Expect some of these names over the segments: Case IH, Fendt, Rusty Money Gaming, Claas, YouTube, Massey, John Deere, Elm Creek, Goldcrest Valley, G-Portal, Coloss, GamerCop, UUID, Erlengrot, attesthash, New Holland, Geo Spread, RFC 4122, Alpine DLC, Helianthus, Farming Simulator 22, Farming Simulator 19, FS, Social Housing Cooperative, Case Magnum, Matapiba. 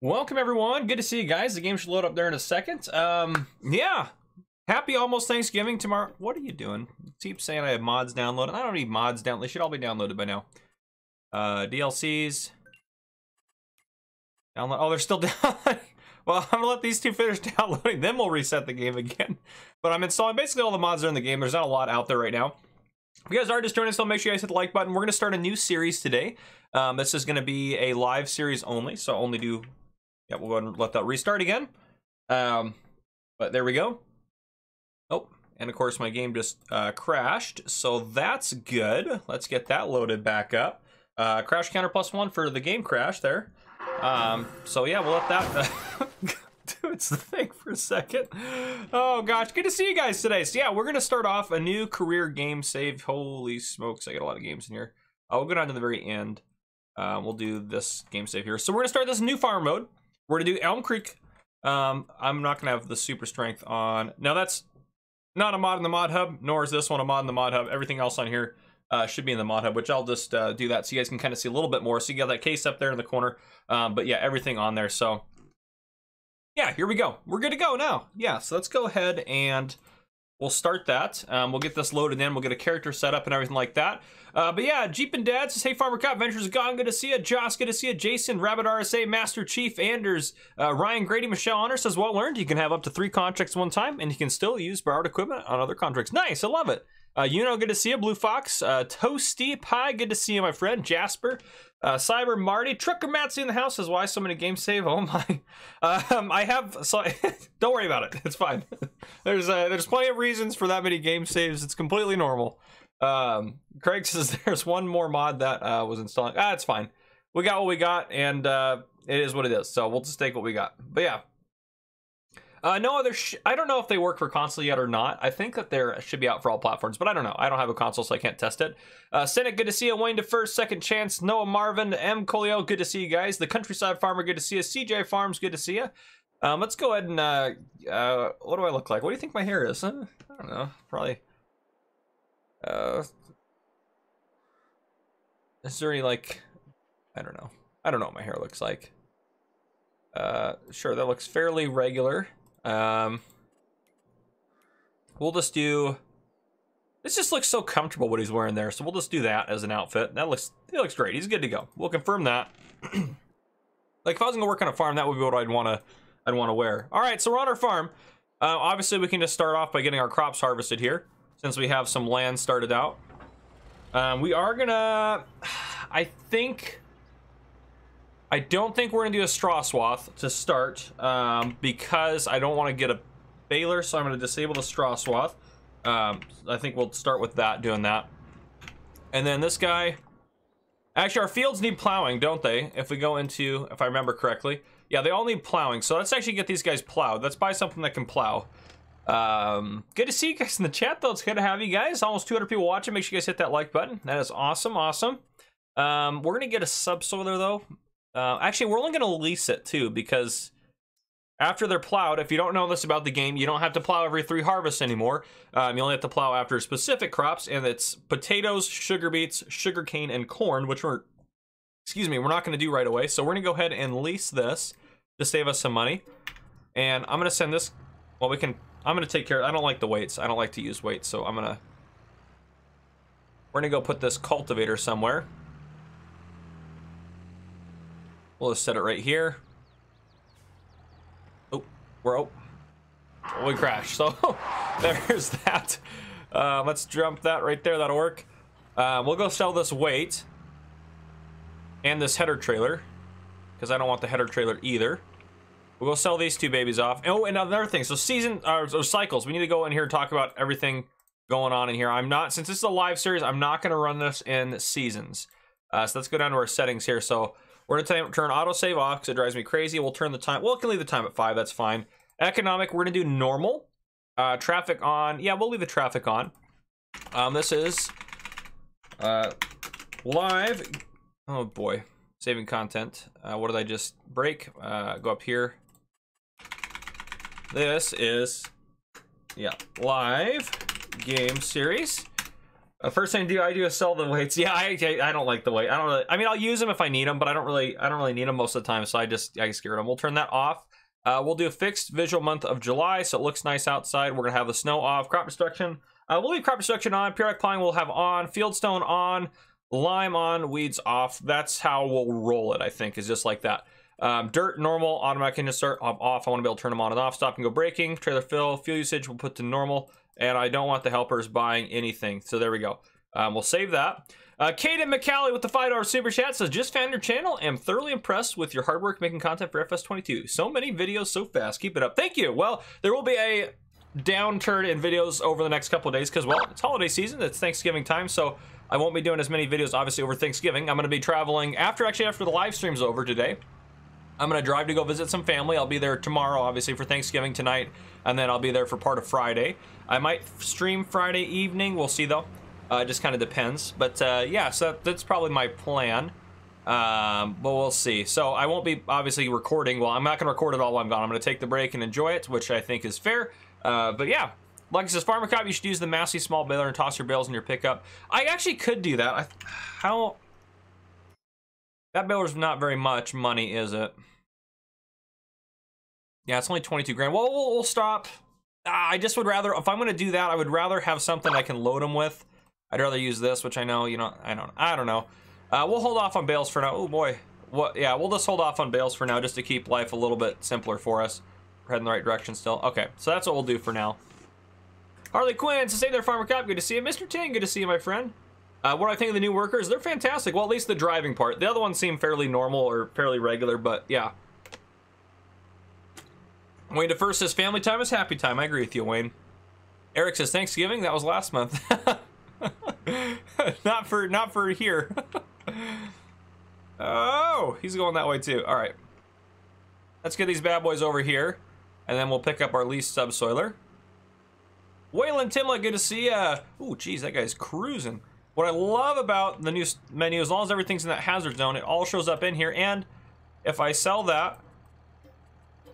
Welcome everyone, good to see you guys. The game should load up there in a second. Yeah, happy almost Thanksgiving tomorrow. What are you doing? Keep saying I have mods downloaded. I don't need mods down. They should all be downloaded by now. DLCs. Download. Oh, they're still downloading. Well, I'm gonna let these two finish downloading, then we'll reset the game again. But I'm installing basically all the mods that are in the game. There's not a lot out there right now. If you guys are just joining us, so make sure you guys hit the like button. We're gonna start a new series today. This is gonna be a live series only, so only do. Yeah, we'll go ahead and let that restart again. But there we go. Oh, and of course my game just crashed, so that's good. Let's get that loaded back up. Crash counter +1 for the game crash there. So yeah, we'll let that do its thing for a second. Oh gosh, good to see you guys today. So yeah, we're gonna start off a new career game save. Holy smokes, I got a lot of games in here. I'll go down to the very end. We'll do this game save here. So we're gonna start this new farm mode. We're gonna do Elm Creek. I'm not gonna have the super strength on. Now that's not a mod in the mod hub, nor is this one a mod in the mod hub. Everything else on here should be in the mod hub, which I'll just do that so you guys can kind of see a little bit more. So you got that case up there in the corner, but yeah, everything on there. So yeah, here we go. We're good to go now. Yeah, so let's go ahead and we'll start that. We'll get this loaded in. We'll get a character set up and everything like that. But yeah, Jeep and Dad says, hey, Farmer Cop, Ventures Gone, good to see you. Josh, good to see you. Jason, Rabbit RSA, Master Chief, Anders, Ryan Grady, Michelle Honor says, well learned. You can have up to 3 contracts one time, and you can still use borrowed equipment on other contracts. Nice, I love it. You know, good to see you. Blue Fox, Toasty Pie, good to see you, my friend. Jasper, Cyber Marty, Trucker Matsy in the house says, why so many game save? Oh my. I have, so don't worry about it. It's fine. There's plenty of reasons for that many game saves. It's completely normal. Craig says there's one more mod that was installing. Ah, it's fine. We got what we got, and it is what it is. So we'll just take what we got. But yeah. No other. I don't know if they work for console yet or not. I think that they should be out for all platforms, but I don't know. I don't have a console, so I can't test it. Cynic, good to see you. Wayne DeFirst, Second Chance. Noah Marvin, M. Colio, good to see you guys. The Countryside Farmer, good to see you. CJ Farms, good to see you. Let's go ahead and. What do I look like? What do you think my hair is? I don't know. Probably. Is there any, like. I don't know. I don't know what my hair looks like. Sure, that looks fairly regular. We'll just do, this just looks so comfortable what he's wearing there, so we'll just do that as an outfit. That looks, it looks great. He's good to go. We'll confirm that. Like if I was gonna work on a farm, that would be what I'd wanna wear. All right, so we're on our farm. Obviously we can just start off by getting our crops harvested here, since we have some land started out. We are gonna, I don't think we're gonna do a straw swath to start, because I don't want to get a baler, so I'm gonna disable the straw swath. I think we'll start with that, doing that. And then this guy, actually our fields need plowing, don't they? If we go into, if I remember correctly. Yeah, they all need plowing. So let's actually get these guys plowed. Let's buy something that can plow. Good to see you guys in the chat though. It's good to have you guys. Almost 200 people watching. Make sure you guys hit that like button. That is awesome, awesome. We're gonna get a subsoiler though. Actually, we're only going to lease it, too, because after they're plowed, if you don't know this about the game, you don't have to plow every 3 harvests anymore. You only have to plow after specific crops, and it's potatoes, sugar beets, sugarcane, and corn, which we're not going to do right away. So we're going to go ahead and lease this to save us some money. And I'm going to send this, well, I'm going to take care of, I don't like the weights. I don't like to use weights, so we're going to go put this cultivator somewhere. We'll just set it right here. Oh, we crashed. So there's that. Let's jump that right there. That'll work. We'll go sell this weight and this header trailer, because I don't want the header trailer either. We'll go sell these 2 babies off. Oh, and another thing. So cycles. We need to go in here and talk about everything going on in here. Since this is a live series, I'm not going to run this in seasons. So let's go down to our settings here. So we're gonna turn autosave off because it drives me crazy. We'll turn the time, well, it can leave the time at 5, that's fine. Economic, we're gonna do normal. Traffic on, yeah, we'll leave the traffic on. This is live, oh boy, saving content. What did I just break? Go up here. This is, yeah, live game series. First thing I do is sell the weights. Yeah, I don't like the weight. I don't really, I mean, I'll use them if I need them, but I don't really need them most of the time. So I just get rid of them. We'll turn that off. We'll do a fixed visual month of July, so it looks nice outside. We're gonna have the snow off. Crop destruction, we'll leave crop destruction on. Periodic plowing we'll have on. Fieldstone on. Lime on. Weeds off. That's how we'll roll it, I think, is just like that. Dirt normal, automatic insert off. I want to be able to turn them on and off. Stop and go braking. Trailer fill, fuel usage we'll put to normal, and I don't want the helpers buying anything, so there we go. We'll save that. Caden McCallie with the $5 super chat says, just found your channel, am thoroughly impressed with your hard work making content for FS22. So many videos so fast, keep it up. Thank you. Well, there will be a downturn in videos over the next couple of days because, well, it's holiday season, it's Thanksgiving time, so I won't be doing as many videos obviously over Thanksgiving. I'm going to be traveling after the live stream's over today. I'm gonna drive to go visit some family. I'll be there tomorrow, obviously, for Thanksgiving tonight, and then I'll be there for part of Friday. I might stream Friday evening, we'll see though. It just kind of depends, but yeah, so that's probably my plan, but we'll see. So I won't be obviously recording. Well, I'm not gonna record it all while I'm gone. I'm gonna take the break and enjoy it, which I think is fair, but yeah. Like it says, FarmerCop, you should use the Massey small baler and toss your bales in your pickup. I actually could do that. How? That baler's not very much money, is it? Yeah, it's only 22 grand. Well, we'll stop. I just would rather, if I'm gonna do that, I would rather have something I can load them with. I'd rather use this, which I know, you know, I don't know. We'll hold off on bales for now. Oh boy, what? Yeah, we'll just hold off on bales for now, just to keep life a little bit simpler for us. We're heading the right direction still. Okay, so that's what we'll do for now. Harley Quinn, stay there, FarmerCop. Good to see you, Mr. Ting. Good to see you, my friend. What do I think of the new workers? They're fantastic. Well, at least the driving part. The other ones seem fairly normal or fairly regular, but yeah. Wayne DeFirst says, family time is happy time. I agree with you, Wayne. Eric says, Thanksgiving? That was last month. not for here. Oh, he's going that way too. All right. Let's get these bad boys over here, and then we'll pick up our least subsoiler. Waylon Timla, good to see ya. Ooh, geez, that guy's cruising. What I love about the new menu, as long as everything's in that hazard zone, it all shows up in here. And if I sell that,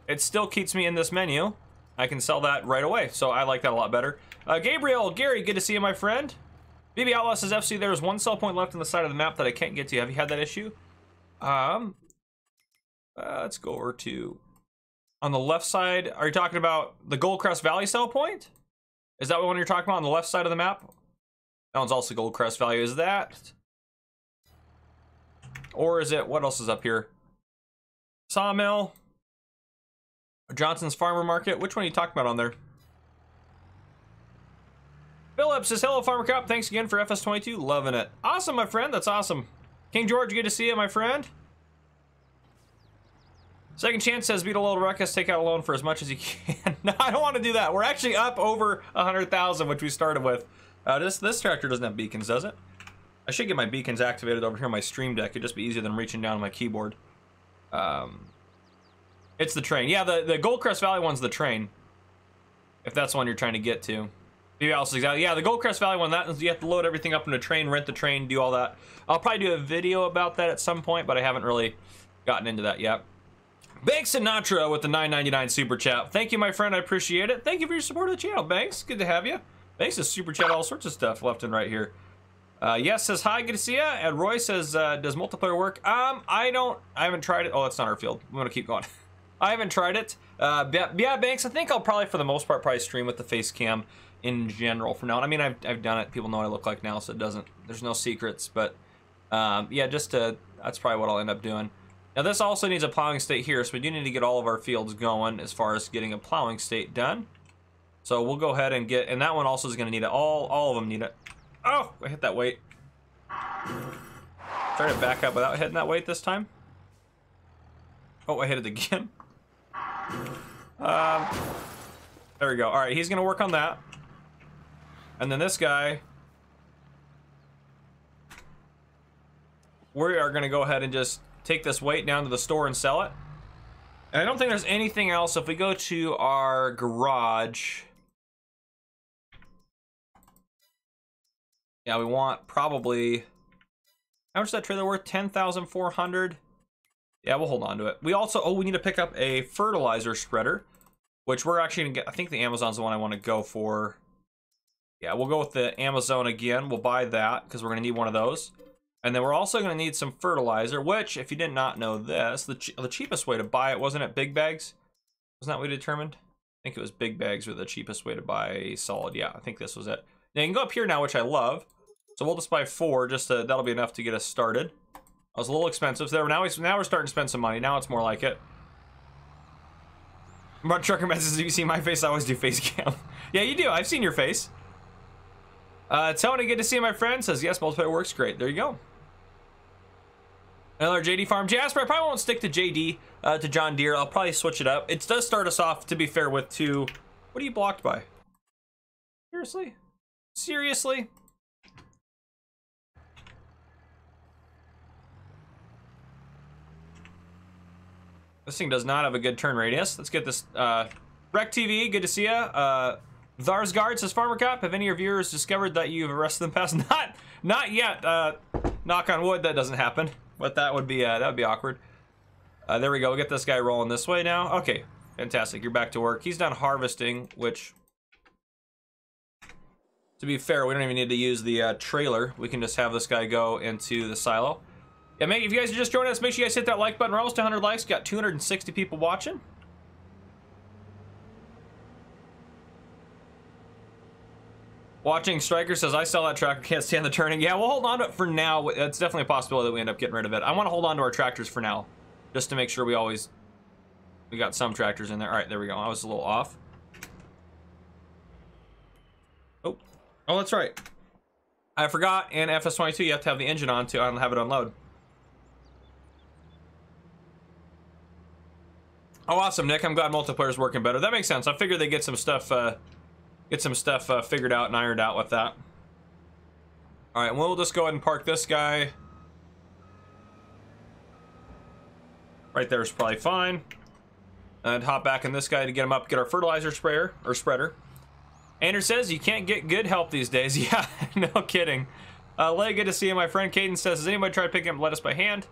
it still keeps me in this menu. I can sell that right away. So I like that a lot better. Gabriel, Gary, good to see you, my friend. BB Outlaw says, FC, there's one cell point left on the side of the map that I can't get to. Have you had that issue? Let's go over to... On the left side, are you talking about the Goldcrest Valley cell point? Is that one you're talking about on the left side of the map? That one's also Goldcrest Valley. Is that? Or is it, what else is up here? Sawmill? Johnson's Farmer Market? Which one are you talking about on there? Phillips says, hello, FarmerCop. Thanks again for FS22. Loving it. Awesome, my friend. That's awesome. King George, good to see you, my friend. Second Chance says, beat a little ruckus, take out a loan for as much as you can. No, I don't want to do that. We're actually up over 100,000, which we started with. This tractor doesn't have beacons, does it? I should get my beacons activated over here on my stream deck. It'd just be easier than reaching down on my keyboard. It's the train. Yeah, the Goldcrest Valley one's the train. If that's the one you're trying to get to. Maybe also exactly. Yeah, the Goldcrest Valley one, that you have to load everything up in a train, rent the train, do all that. I'll probably do a video about that at some point, but I haven't really gotten into that yet. Banks Sinatra with the $9.99 super chat. Thank you, my friend. I appreciate it. Thank you for your support of the channel, Banks. Good to have you. Thanks to super chat all sorts of stuff left and right here. Yes says hi, good to see ya. And Roy says, does multiplayer work? I haven't tried it. Oh, that's not our field. I'm gonna keep going. I haven't tried it. Yeah, Banks, I think I'll probably for the most part probably stream with the face cam in general for now. I mean, I've done it. People know what I look like now, so it doesn't. There's no secrets. But yeah, that's probably what I'll end up doing. Now this also needs a plowing state here, so we do need to get all of our fields going as far as getting a plowing state done. So we'll go ahead and get, and that one also is gonna need it. All of them need it. Oh, I hit that weight. Try to back up without hitting that weight this time. Oh, I hit it again. There we go. All right, he's gonna work on that. And then this guy, we are gonna go ahead and just take this weight down to the store and sell it. And I don't think there's anything else. If we go to our garage, yeah, we want probably, how much is that trailer worth? 10,400. Yeah, we'll hold on to it. We also, oh, we need to pick up a fertilizer spreader, which we're actually gonna get. I think the Amazon's the one I want to go for. Yeah, we'll go with the Amazon again. We'll buy that because we're going to need one of those. And then we're also going to need some fertilizer, which, if you did not know this, the cheapest way to buy it, wasn't it big bags? Wasn't that what we determined? I think it was big bags were the cheapest way to buy solid. Yeah, I think this was it. Now you can go up here now, which I love. So we'll just buy four, just to, that'll be enough to get us started. That was a little expensive. So there, now we're starting to spend some money. Now it's more like it. But trucker messages, you see my face? I always do face cam. Yeah, you do. I've seen your face. Tony, good to see you, my friend. Says, yes, multiplayer works great. There you go. Another JD farm. Jasper, I probably won't stick to JD, to John Deere. I'll probably switch it up. It does start us off, to be fair, with two. What are you blocked by? Seriously? Seriously? This thing does not have a good turn radius. Let's get this. Rec TV, good to see you. Tharsgard says, Farmer Cop, have any of your viewers discovered that you've arrested them past? Not yet. Knock on wood, that doesn't happen. But that would be awkward. There we go. We'll get this guy rolling this way now. Okay, fantastic. You're back to work. He's done harvesting, which, to be fair, we don't even need to use the trailer. We can just have this guy go into the silo. Yeah, man, if you guys are just joining us, make sure you guys hit that like button. We're almost 100 likes. Got 260 people watching. Watching Striker says, I sell that tractor, can't stand the turning. Yeah, we'll hold on to it for now. It's definitely a possibility that we end up getting rid of it. I want to hold on to our tractors for now, just to make sure we got some tractors in there. All right, there we go. I was a little off. Oh, that's right. I forgot in FS22, you have to have the engine on to have it unload. Oh, awesome, Nick. I'm glad multiplayer's working better. That makes sense. I figured they get some stuff figured out and ironed out with that. All right, we'll just go ahead and park this guy. Right there is probably fine. And hop back in this guy to get him up, get our fertilizer sprayer or spreader. Andrew says, you can't get good help these days. Yeah, no kidding. Lay, good to see you, my friend. Caden says, has anybody tried picking up lettuce by hand?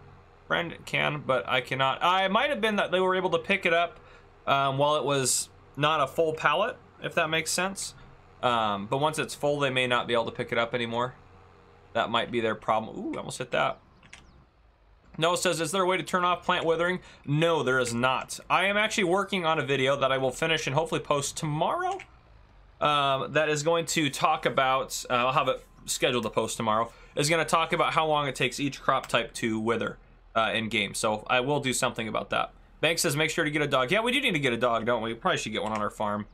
Friend can, but I cannot. I might have been that they were able to pick it up while it was not a full pallet, if that makes sense. But once it's full, they may not be able to pick it up anymore. That might be their problem. Ooh, almost hit that. Noah says, is there a way to turn off plant withering? No, there is not. I am actually working on a video that I will finish and hopefully post tomorrow. That is going to talk about, I'll have it scheduled to post tomorrow, is going to talk about how long it takes each crop type to wither in game. So I will do something about that. Banks says, make sure to get a dog. Yeah, we do need to get a dog, don't we? Probably should get one on our farm.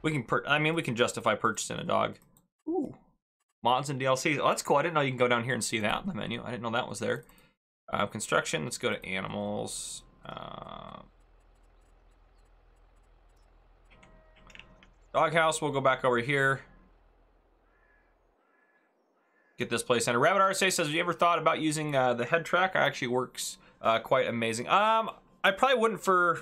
We can, we can justify purchasing a dog. Ooh, mods and DLCs. Oh, that's cool. I didn't know you can go down here and see that in the menu. I didn't know that was there. Construction. Let's go to animals. Doghouse. We'll go back over here. Get this place in. Rabbit RSA says, "Have you ever thought about using the head track? It actually works quite amazing." I probably wouldn't for.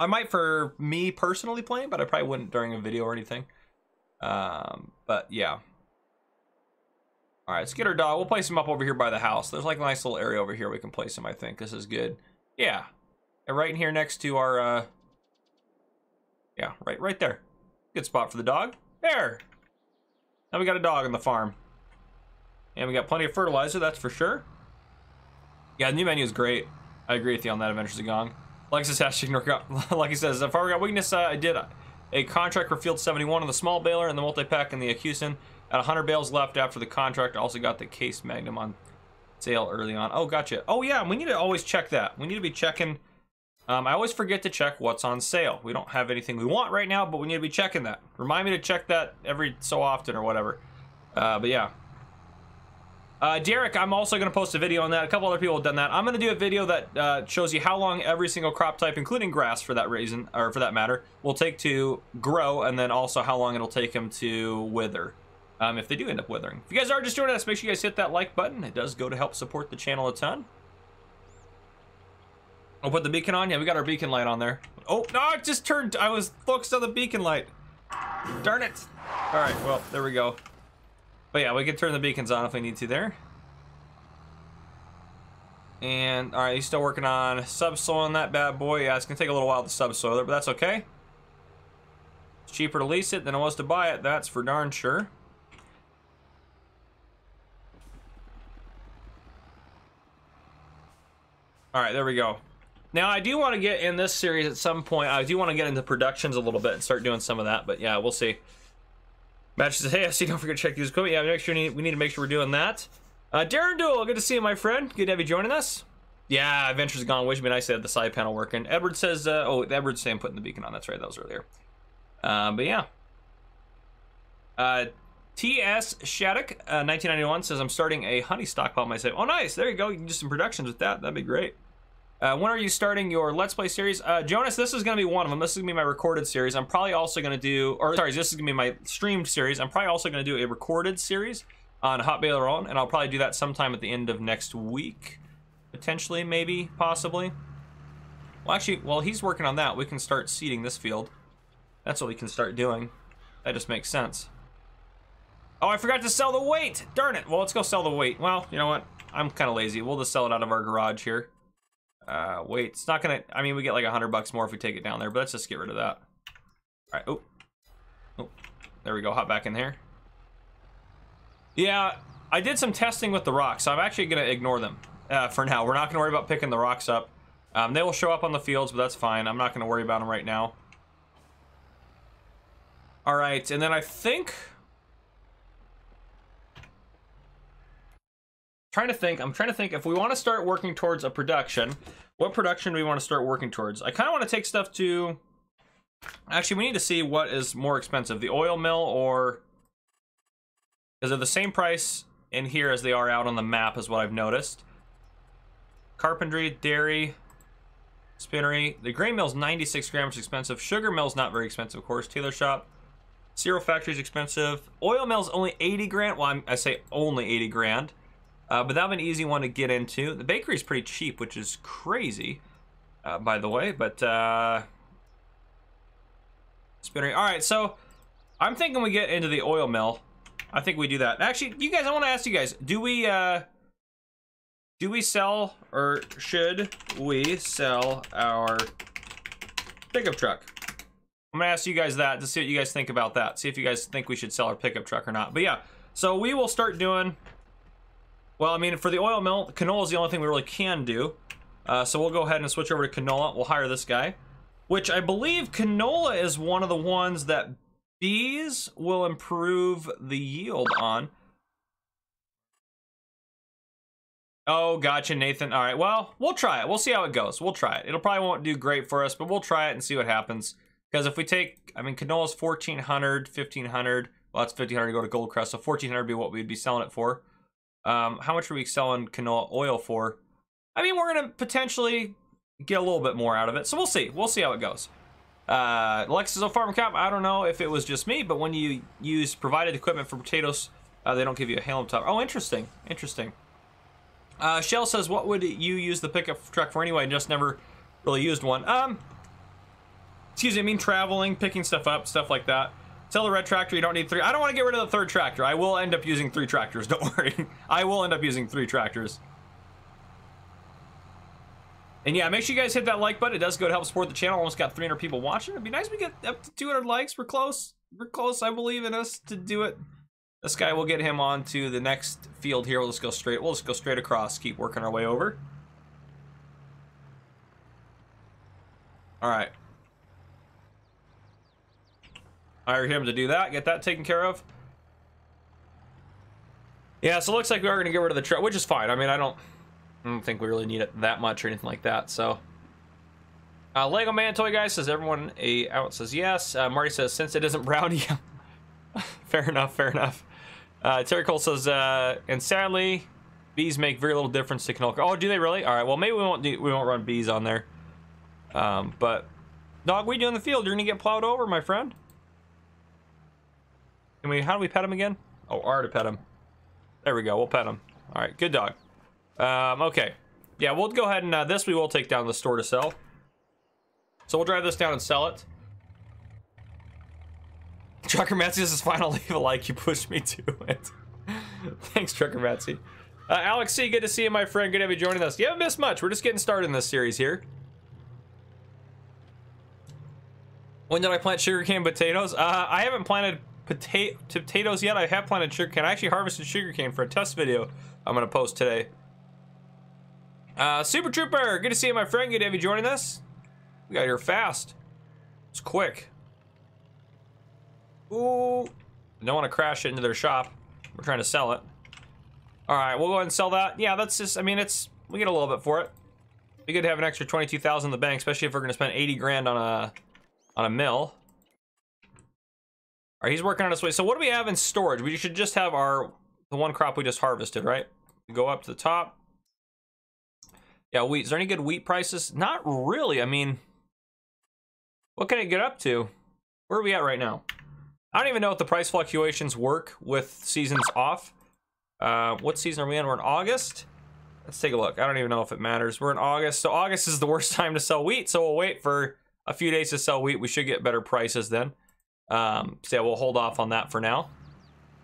I might for me personally playing, but I probably wouldn't during a video or anything. But yeah. All right, let's get our dog. We'll place him up over here by the house. There's like a nice little area over here we can place him, I think. This is good. Yeah. And right in here next to our, yeah, right there. Good spot for the dog. There. Now we got a dog on the farm. And we got plenty of fertilizer, that's for sure. Yeah, the new menu is great. I agree with you on that, Adventures of Gong. Alexis hashtag, like he says, if I got weakness, I did a contract for Field 71 on the small baler and the multi-pack in the Acuson. At 100 bales left after the contract, I also got the Case Magnum on sale early on. Oh, gotcha. Oh, yeah, we need to always check that. We need to be checking. I always forget to check what's on sale. We don't have anything we want right now, but we need to be checking that. Remind me to check that every so often or whatever. But, yeah. Derek, I'm also going to post a video on that. A couple other people have done that. I'm going to do a video that shows you how long every single crop type, including grass for that reason, or for that matter, will take to grow, and then also how long it'll take them to wither, if they do end up withering. If you guys are just joining us, make sure you guys hit that like button. It does go to help support the channel a ton. I'll put the beacon on. Yeah, we got our beacon light on there. Oh, no, it just turned. I was focused on the beacon light. Darn it. All right, well, there we go. But yeah, we can turn the beacons on if we need to there. And, all right, he's still working on subsoiling that bad boy. Yeah, it's going to take a little while to subsoil it, but that's okay. It's cheaper to lease it than it was to buy it. That's for darn sure. All right, there we go. Now, I do want to get in this series at some point. I do want to get into productions a little bit and start doing some of that, but yeah, we'll see. Match says, hey, I see, don't forget to check these equipment. Yeah, we need to make sure we're doing that. Darren Duell, good to see you, my friend. Good to have you joining us. Yeah, Adventures of Gone Wish. Me nice to have the side panel working. Edward says, Edward's saying putting the beacon on. That's right, that was earlier. But yeah. T.S. Shattuck, 1991, says, I'm starting a honey stockpile myself. Oh, nice. There you go. You can do some productions with that. That'd be great. When are you starting your Let's Play series? Jonas, this is going to be one of them. This is going to be my recorded series. I'm probably also going to do, or sorry, this is going to be my streamed series. I'm probably also going to do a recorded series on Haut-Beyleron, and I'll probably do that sometime at the end of next week. Potentially, maybe, possibly. Well, actually, while he's working on that, we can start seeding this field. That's what we can start doing. That just makes sense. Oh, I forgot to sell the weight. Darn it. Well, let's go sell the weight. Well, you know what? I'm kind of lazy. We'll just sell it out of our garage here. Wait, it's not gonna, I mean, we get like $100 more if we take it down there, but let's just get rid of that. All right. Oh, there we go. Hop back in there. Yeah, I did some testing with the rocks, so I'm actually gonna ignore them for now. We're not gonna worry about picking the rocks up. They will show up on the fields, but that's fine. I'm not gonna worry about them right now. All right, and then I think, I'm trying to think if we want to start working towards a production, what production do we want to start working towards? I kind of want to take stuff to, actually, we need to see what is more expensive, the oil mill or, because they're the same price in here as they are out on the map is what I've noticed. Carpentry, dairy, spinnery, the grain mill's 96 grams expensive, sugar mill's not very expensive, of course, tailor shop, cereal factory's expensive, oil mill's only 80 grand, well, I say only 80 grand. But that'll be an easy one to get into. The bakery is pretty cheap, which is crazy, by the way. But spinnery. All right, so I'm thinking we get into the oil mill. I think we do that. Actually, you guys, I want to ask you guys: do we sell or should we sell our pickup truck? I'm gonna ask you guys that to see what you guys think about that. See if you guys think we should sell our pickup truck or not. But yeah, so we will start doing. Well, I mean, for the oil mill, canola is the only thing we really can do. So we'll go ahead and switch over to canola. We'll hire this guy, which I believe canola is one of the ones that bees will improve the yield on. Oh, gotcha, Nathan. All right, well, we'll try it. We'll see how it goes. We'll try it. It'll probably won't do great for us, but we'll try it and see what happens. Because if we take, I mean, canola is 1,400, 1,500. Well, that's 1,500 to go to Goldcrest, so 1,400 would be what we'd be selling it for. How much are we selling canola oil for? I mean, we're gonna potentially get a little bit more out of it, so we'll see. We'll see how it goes. Alexis O Farm Cop, I don't know if it was just me, but when you use provided equipment for potatoes, they don't give you a hail top. Oh, interesting, interesting. Shell says, what would you use the pickup truck for anyway? Just never really used one. Excuse me, I mean traveling, picking stuff up, stuff like that. Sell the red tractor, you don't need three. I don't want to get rid of the third tractor. I will end up using three tractors, don't worry. I will end up using three tractors. And yeah, make sure you guys hit that like button. It does go to help support the channel. Almost got 300 people watching. It'd be nice if we get up to 200 likes. We're close. We're close. I believe in us to do it. This guy, will get him on to the next field here. We'll just go straight. We'll just go straight across. Keep working our way over. All right. Hire him to do that, get that taken care of. Yeah, so it looks like we are gonna get rid of the truck, which is fine. I mean, I don't think we really need it that much or anything like that, so. Lego Man Toy Guy says, everyone a out says yes. Marty says, since it isn't brownie. Fair enough, fair enough. Terry Cole says, and sadly, bees make very little difference to canola. Oh, do they really? All right, well, maybe we won't run bees on there. But dogweed in the field, you're gonna get plowed over, my friend. Can we, how do we pet him again? Oh, R to pet him. There we go, we'll pet him. All right, good dog. Okay. Yeah, we'll go ahead and this we will take down to the store to sell. So we'll drive this down and sell it. Trucker Matsy says, fine, I'll leave a like, you pushed me to it. Thanks, Trucker Matsy. Alex C, good to see you, my friend. Good to have you joining us. You haven't missed much. We're just getting started in this series here. When did I plant sugarcane potatoes? I haven't planted potatoes yet. I have planted sugarcane. I actually harvested sugarcane for a test video I'm gonna post today. Super Trooper, good to see you, my friend. Good to have you joining us. We got here fast. It's quick. Ooh. Don't want to crash it into their shop. We're trying to sell it. All right, we'll go ahead and sell that. Yeah, that's just, I mean, it's, we get a little bit for it. It'd be good to have an extra 22,000 in the bank, especially if we're gonna spend 80 grand on a mill. All right, he's working on his way. So what do we have in storage? We should just have the one crop we just harvested, right? We go up to the top. Yeah, wheat. Is there any good wheat prices? Not really. I mean, what can it get up to? Where are we at right now? I don't even know if the price fluctuations work with seasons off. What season are we in? We're in August. Let's take a look. I don't even know if it matters. We're in August. So August is the worst time to sell wheat. So we'll wait for a few days to sell wheat. We should get better prices then. So yeah, we'll hold off on that for now.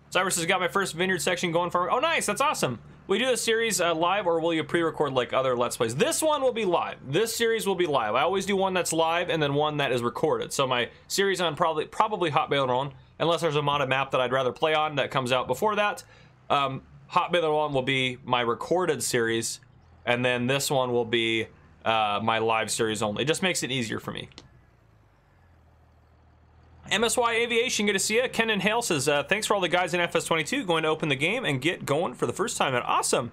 Cyrus has got my first vineyard section going for me. Oh, nice. That's awesome. We do this series live, or will you pre-record like other Let's Plays? This one will be live. This series will be live. I always do one that's live and then one that is recorded. So my series on probably Haut-Beyleron, unless there's a modded map that I'd rather play on that comes out before that. Haut-Beyleron will be my recorded series, and then this one will be my live series only. It just makes it easier for me. MSY Aviation, good to see you. Ken and Hale says, thanks for all the guys in FS22 going to open the game and get going for the first time. And awesome.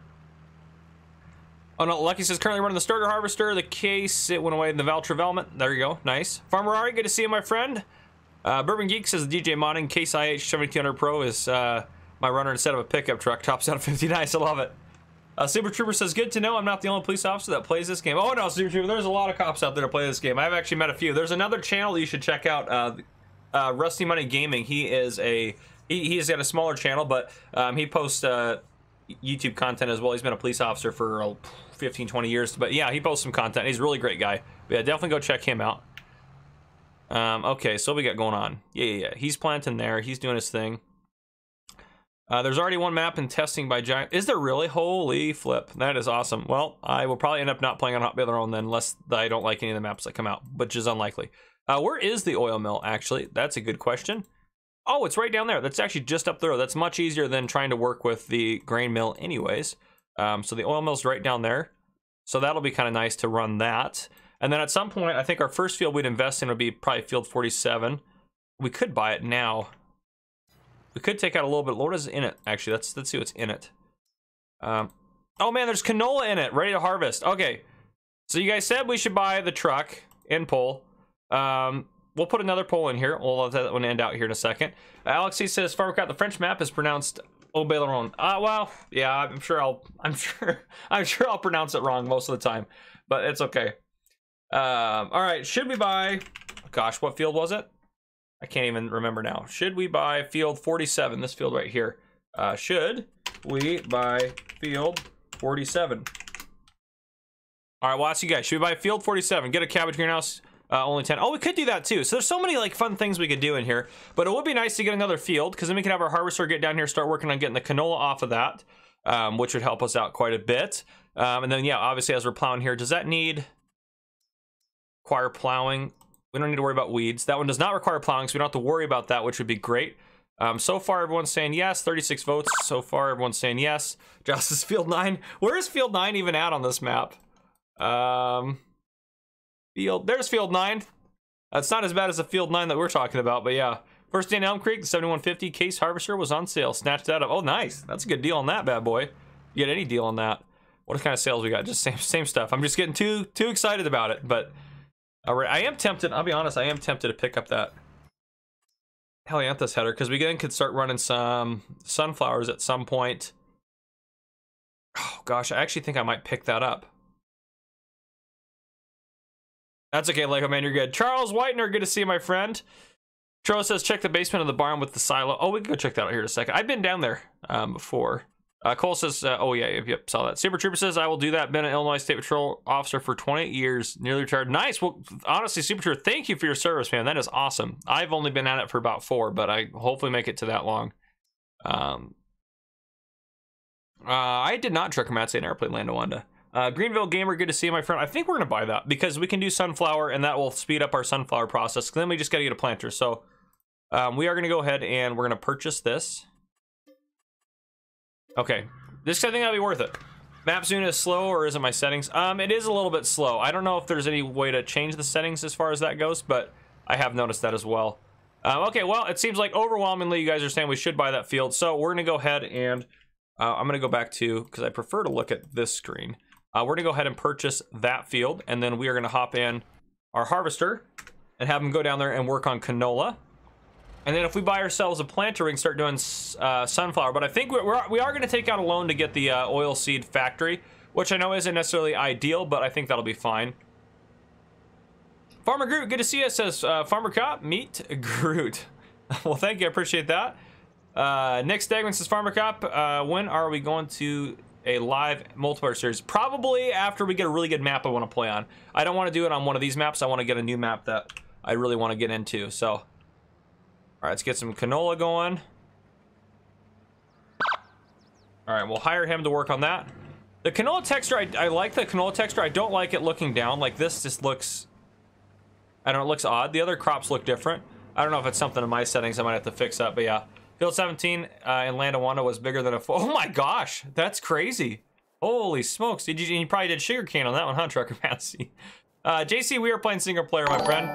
Oh, no, Lucky says, currently running the starter harvester. The case, it went away in the Val development. There you go. Nice. Farmer Ari, good to see you, my friend. Bourbon Geek says, DJ modding Case IH-1700 Pro is my runner instead of a pickup truck. Tops out of 50. Nice. I love it. Super Trooper says, good to know I'm not the only police officer that plays this game. Oh, no, Super Trooper, there's a lot of cops out there that play this game. I've actually met a few. There's another channel you should check out. Rusty Money Gaming. He is he's got a smaller channel, but he posts YouTube content as well. He's been a police officer for 15-20 years, but yeah, he posts some content. He's a really great guy. But yeah, definitely go check him out. Okay, so what we got going on? Yeah. He's planting there. He's doing his thing. There's already one map in testing by Giant. Is there really? Holy flip! That is awesome. Well, I will probably end up not playing on Haut-Beyleron then, unless I don't like any of the maps that come out, which is unlikely. Where is the oil mill, actually? That's a good question. Oh, it's right down there. That's actually just up there. That's much easier than trying to work with the grain mill anyways. So the oil mill's right down there. So that'll be kind of nice to run that. And then at some point, I think our first field we'd invest in would be probably field 47. We could buy it now. We could take out a little bit. What is in it, actually? Let's see what's in it. Oh, man, there's canola in it, ready to harvest. Okay, so you guys said we should buy the truck and pole. We'll put another poll in here. We'll let that one end out here in a second. Alexi says, "Farmcraft, the French map is pronounced Haut-Beyleron." Well, yeah, I'm sure I'll pronounce it wrong most of the time, but it's okay. All right, should we buy? Gosh, what field was it? I can't even remember now. Should we buy field 47? This field right here. Should we buy field 47? All right, well, I'll ask you guys. Should we buy field 47? Get a cabbage greenhouse. Only 10. Oh, we could do that too. So there's so many like fun things we could do in here, but it would be nice to get another field because then we could have our harvester get down here, start working on getting the canola off of that, which would help us out quite a bit. And then, yeah, obviously as we're plowing here, does that need require plowing? We don't need to worry about weeds. That one does not require plowing, so we don't have to worry about that, which would be great. So far, everyone's saying yes. 36 votes. So far, everyone's saying yes. Josh is field 9. Where is field 9 even at on this map? There's field 9. It's not as bad as the field 9 that we're talking about, but yeah. First day in Elm Creek, the 7150 case harvester was on sale. Snatched that up. Oh, nice. That's a good deal on that bad boy. You get any deal on that. What kind of sales we got? Just same stuff. I'm just getting too excited about it, but all right, I am tempted. I'll be honest, I am tempted to pick up that Helianthus header because we then could start running some sunflowers at some point. Oh, gosh, I actually think I might pick that up. That's okay, Lego Man, you're good. Charles Whitener, good to see you, my friend. Charles says, check the basement of the barn with the silo. Oh, we can go check that out here in a second. I've been down there before. Cole says, oh, yeah, yep, saw that. Super Trooper says, I will do that. Been an Illinois State Patrol officer for 28 years, nearly retired. Nice. Well, honestly, Super Trooper, thank you for your service, man. That is awesome. I've only been at it for about 4, but I hopefully make it to that long. I did not truck a Massey airplane land to Wanda. Greenville Gamer, good to see you, my friend. I think we're gonna buy that because we can do sunflower and that will speed up our sunflower process. Then we just gotta get a planter. So we are gonna go ahead and we're gonna purchase this. Okay, this I think that'll be worth it. Map zoom is slow, or is it my settings? It is a little bit slow. I don't know if there's any way to change the settings as far as that goes, but I have noticed that as well. Okay, well, it seems like overwhelmingly you guys are saying we should buy that field, so we're gonna go ahead and I'm gonna go back to, because I prefer to look at this screen. We're gonna go ahead and purchase that field, and then we are gonna hop in our harvester and have them go down there and work on canola. And then if we buy ourselves a planter, we can start doing sunflower. But I think we are going to take out a loan to get the oilseed factory, which I know isn't necessarily ideal, but I think that'll be fine. Farmer Groot, good to see you, says Farmer Cop, meet Groot. Well, thank you, I appreciate that. Nick Stegman says, Farmer Cop, when are we going to a live multiplayer series? Probably after we get a really good map I want to play on. I don't want to do it on one of these maps. I want to get a new map that I really want to get into. So, all right, let's get some canola going. All right, we'll hire him to work on that. The canola texture, I like the canola texture. I don't like it looking down. Like this just looks, I don't know, it looks odd. The other crops look different. I don't know if it's something in my settings I might have to fix up, but yeah. Field 17 in Landawanda was bigger than a... Oh my gosh, that's crazy. Holy smokes. You probably did sugarcane on that one, huh, Trucker Massey? JC, we are playing single player, my friend.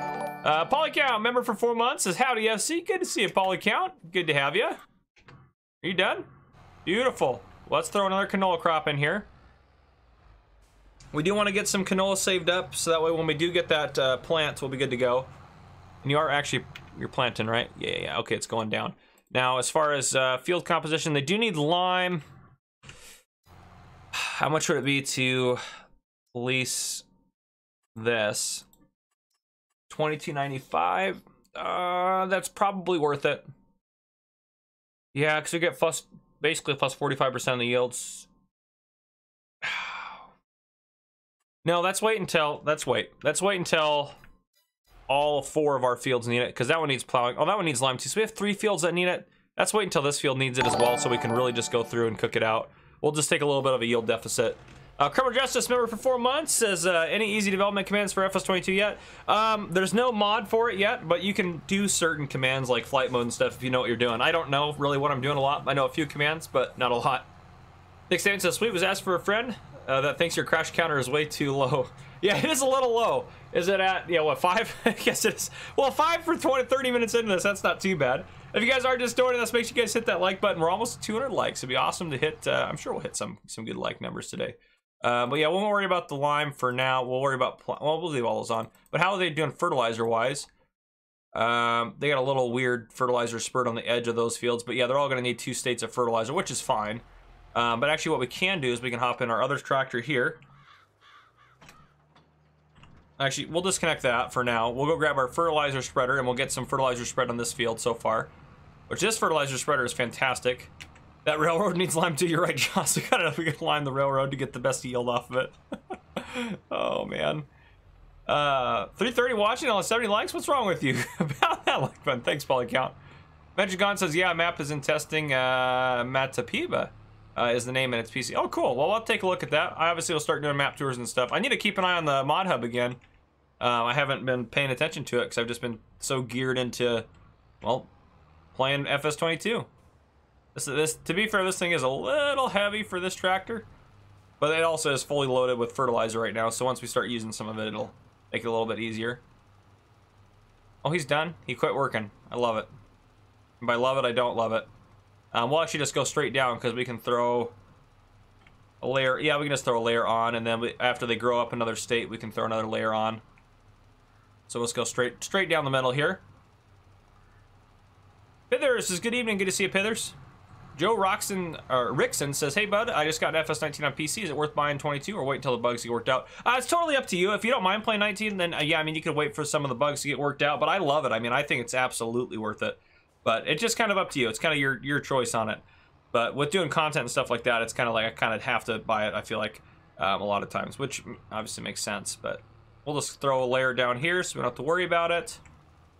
Polycount, member for 4 months, says, howdy, FC. Good to see you, Polycount. Good to have you. Are you done? Beautiful. Let's throw another canola crop in here. We do want to get some canola saved up, so that way when we do get that plant, we'll be good to go. And you are actually... You're planting, right? Yeah, yeah. Okay, it's going down. Now, as far as field composition, they do need lime. How much would it be to lease this? $22.95. That's probably worth it. Yeah, because we get basically plus 45% of the yields. No, let's wait until all four of our fields need it, because that one needs plowing. Oh, that one needs lime too, so we have three fields that need it. Let's wait until this field needs it as well, so we can really just go through and cook it out. We'll just take a little bit of a yield deficit. Criminal Justice member for 4 months says, any easy development commands for FS22 yet? There's no mod for it yet, but you can do certain commands like flight mode and stuff if you know what you're doing. I don't know really what I'm doing a lot. I know a few commands, but not a lot. Nick Stanton says, sweet, was asked for a friend that thinks your crash counter is way too low. Yeah, it is a little low. Is it at, yeah, what, 5? I guess it is. Well, 5 for 20, 30 minutes into this. That's not too bad. If you guys are just joining us, make sure you guys hit that like button. We're almost 200 likes. It'd be awesome to hit. I'm sure we'll hit some good like numbers today. But yeah, we won't worry about the lime for now. We'll worry about, well, we'll leave all those on. But how are they doing fertilizer-wise? They got a little weird fertilizer spurt on the edge of those fields. But yeah, they're all going to need 2 states of fertilizer, which is fine. But actually what we can do is we can hop in our other tractor here. Actually, we'll disconnect that for now. We'll go grab our fertilizer spreader, and we'll get some fertilizer spread on this field so far. Which, this fertilizer spreader is fantastic. That railroad needs lime too. You're right, Josh. I gotta know if we can lime the railroad to get the best yield off of it. Oh, man. 330 watching, only 70 likes? What's wrong with you? About that like button. Thanks, Polycount. Metrigon says, yeah, map is in testing. Matapiba is the name, and it's PC. Oh, cool. Well, I'll take a look at that. I obviously will start doing map tours and stuff. I need to keep an eye on the mod hub again. I haven't been paying attention to it because I've just been so geared into, well, playing FS22. This, to be fair, this thing is a little heavy for this tractor, but it also is fully loaded with fertilizer right now, so once we start using some of it, it'll make it a little bit easier. Oh, he's done. He quit working. I love it. And by love it, I don't love it. We'll actually just go straight down because we can throw a layer. Yeah, we can just throw a layer on, and then after they grow up another state, we can throw another layer on. So let's go straight down the middle here. Pithers says, good evening, good to see you, Pithers. Joe Rickson says, hey, bud, I just got an FS19 on PC. Is it worth buying 22 or wait until the bugs get worked out? It's totally up to you. If you don't mind playing 19, then yeah, I mean, you could wait for some of the bugs to get worked out, but I love it. I mean, I think it's absolutely worth it, but it's just kind of up to you. It's kind of your choice on it. But with doing content and stuff like that, it's kind of like I kind of have to buy it, I feel like, a lot of times, which obviously makes sense, but... We'll just throw a layer down here so we don't have to worry about it.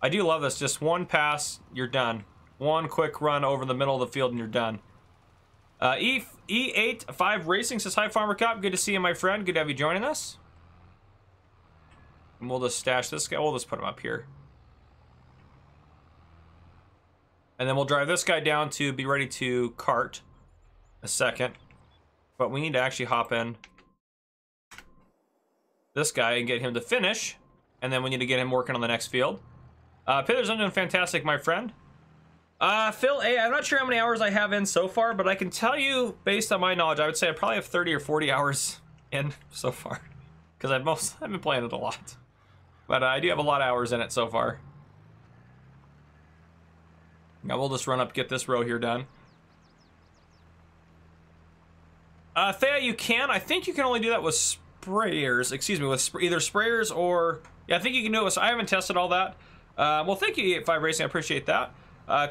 I do love this. Just one pass, you're done. One quick run over the middle of the field and you're done. E85 Racing says, hi, Farmer Cop. Good to see you, my friend. Good to have you joining us. And we'll just stash this guy. We'll just put him up here. And then we'll drive this guy down to be ready to cart a second. but we need to actually hop in this guy and get him to finish, and then we need to get him working on the next field. Pither's, I'm doing fantastic, my friend. Phil A, I'm not sure how many hours I have in so far, but I can tell you, based on my knowledge, I would say I probably have 30 or 40 hours in so far, because I've been playing it a lot. But I do have a lot of hours in it so far. Now we'll just run up, get this row here done. Thea, you can. I think you can only do that with sprayers. Excuse me, with either sprayers or... Yeah, I think you can do it with... I haven't tested all that. Well, thank you, 85 Racing. I appreciate that.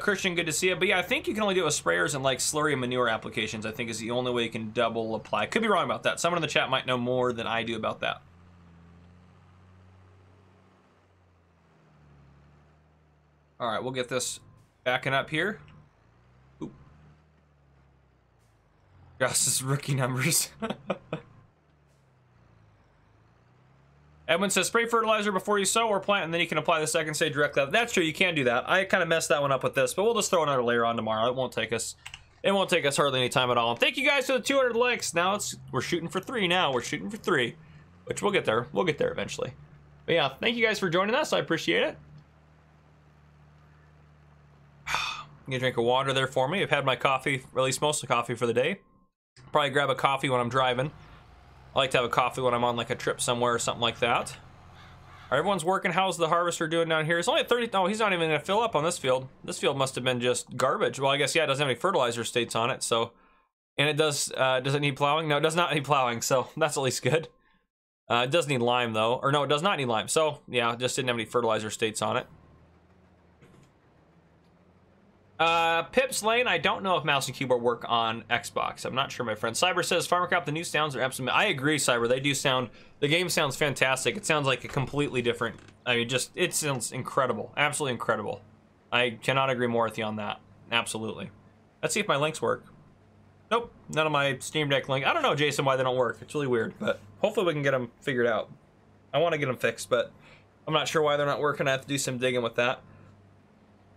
Christian, good to see you. But yeah, I think you can only do it with sprayers and like slurry and manure applications, I think, is the only way you can double apply. Could be wrong about that. Someone in the chat might know more than I do about that. All right, we'll get this backing up here. Oop. Goss's rookie numbers. Edwin says, spray fertilizer before you sow or plant, and then you can apply the second stage directly. That's true, you can do that. I kind of messed that one up with this, but we'll just throw another layer on tomorrow. It won't take us hardly any time at all. And thank you guys for the 200 likes. Now we're shooting for 3 now. We're shooting for 3, which we'll get there. We'll get there eventually. But yeah, thank you guys for joining us. I appreciate it. I'm gonna drink a water there for me. I've had my coffee, or at least most of the coffee for the day. Probably grab a coffee when I'm driving. I like to have a coffee when I'm on like a trip somewhere or something like that. All right, everyone's working. How's the harvester doing down here? It's only at 30. Oh, he's not even gonna fill up on this field. This field must have been just garbage. Well, I guess, yeah, it doesn't have any fertilizer states on it, so. And it does it need plowing? No, it does not need plowing, so that's at least good. It does need lime though, or no, it does not need lime. So yeah, it just didn't have any fertilizer states on it. Pips Lane, I don't know if mouse and keyboard work on Xbox. I'm not sure, my friend. Cyber says, FarmerCop, the new sounds are absolutely... I agree, Cyber. They do sound... The game sounds fantastic. It sounds like a completely different... I mean, just... It sounds incredible. Absolutely incredible. I cannot agree more with you on that. Absolutely. Let's see if my links work. Nope. None of my Steam Deck link. I don't know, Jason, why they don't work. It's really weird, but hopefully we can get them figured out. I want to get them fixed, but I'm not sure why they're not working. I have to do some digging with that.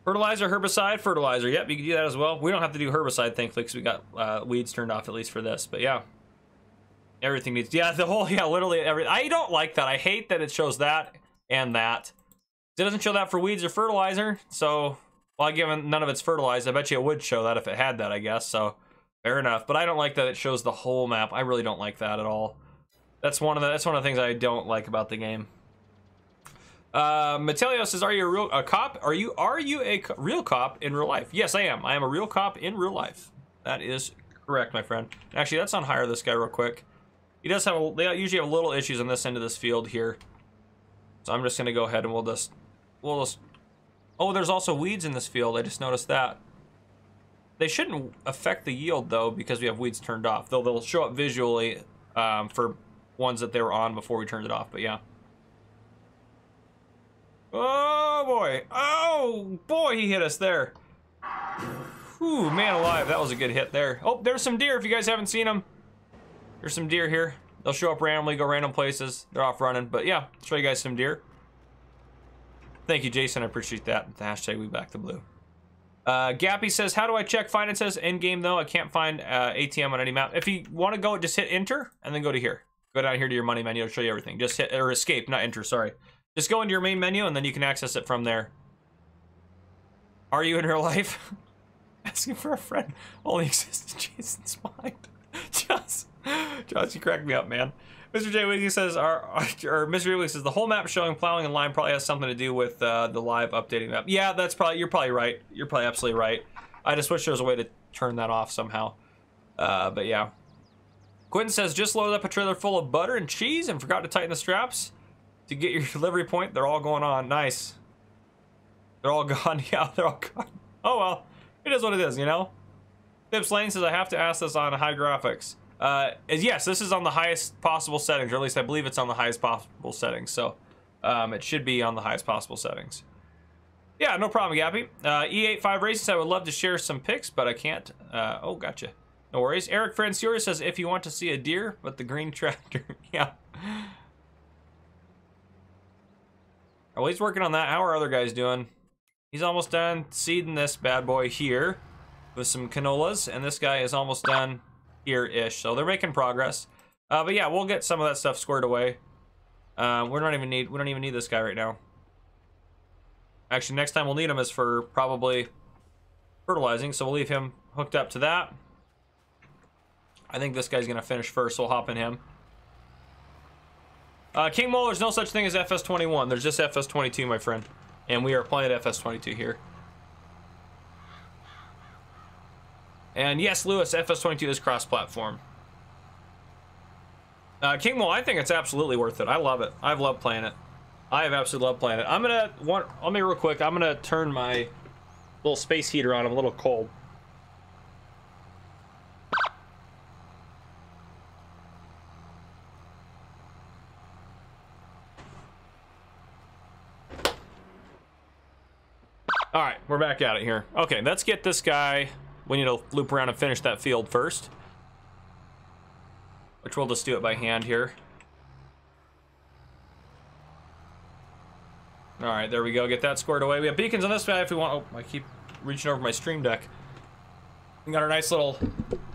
Fertilizer, herbicide, fertilizer. Yep, you can do that as well. We don't have to do herbicide, thankfully, because we got weeds turned off, at least for this. But yeah, everything needs... Yeah, the whole... Yeah, literally everything. I don't like that. I hate that it shows that and that. It doesn't show that for weeds or fertilizer. So, well, given none of it's fertilized, I bet you it would show that if it had that, I guess. So, fair enough. But I don't like that it shows the whole map. I really don't like that at all. That's one of the things I don't like about the game. Matelios says, are you a cop? Are you a real cop in real life? Yes, I am. I am a real cop in real life. That is correct, my friend. Actually, let's unhire this guy real quick. He does have a... They usually have little issues on this end of this field here. So I'm just going to go ahead and we'll just... Oh, there's also weeds in this field. I just noticed that. They shouldn't affect the yield, though, because we have weeds turned off. Though they'll show up visually for ones that they were on before we turned it off, but yeah. Oh boy, oh boy, he hit us there. Ooh, man alive, that was a good hit there. Oh, there's some deer if you guys haven't seen them. There's some deer here. They'll show up randomly, go random places. They're off running, but yeah, show you guys some deer. Thank you, Jason, I appreciate that. The hashtag we back to blue. Gappy says, how do I check finances? End game though, I can't find ATM on any map. If you wanna go, just hit enter and then go to here. Go down here to your money menu, it'll show you everything. Just hit, or escape, not enter, sorry. Just go into your main menu and then you can access it from there. Are you in real life? Asking for a friend only exists in Jason's mind. Josh, you cracked me up, man. Mr. J. Wiggly says, or Mr. Wiggly says, the whole map showing plowing and lime probably has something to do with the live updating map. Yeah, that's probably, you're probably right. You're probably absolutely right. I just wish there was a way to turn that off somehow. But yeah. Quentin says, just loaded up a trailer full of butter and cheese and forgot to tighten the straps. To get your delivery point, they're all going on. Nice. They're all gone. Yeah, they're all gone. Oh, well. It is what it is, you know? Phipps Lane says, I have to ask this on high graphics. Yes, this is on the highest possible settings, or at least I believe it's on the highest possible settings. So it should be on the highest possible settings. Yeah, no problem, Gappy. E85 Races, I would love to share some pics, but I can't. Oh, gotcha. No worries. Eric Franciore says, if you want to see a deer, but the green tractor. Yeah. Well, he's working on that. How are other guys doing? He's almost done seeding this bad boy here with some canolas, and this guy is almost done here-ish. So they're making progress. But yeah, we'll get some of that stuff squared away. We don't even need this guy right now. Actually, next time we'll need him is for probably fertilizing, so we'll leave him hooked up to that. I think this guy's gonna finish first, so we'll hop in him. King Mole, there's no such thing as FS21. There's just FS22, my friend. And we are playing FS22 here. And yes, Lewis, FS22 is cross-platform. King Mole, I think it's absolutely worth it. I love it. I've loved playing it. I have absolutely loved playing it. Let me real quick, I'm gonna turn my little space heater on. I'm a little cold. All right, we're back at it here. Okay, let's get this guy. We need to loop around and finish that field first, which we'll just do it by hand here. All right, there we go. Get that squared away. We have beacons on this guy if we want. Oh, I keep reaching over my stream deck. We got our nice little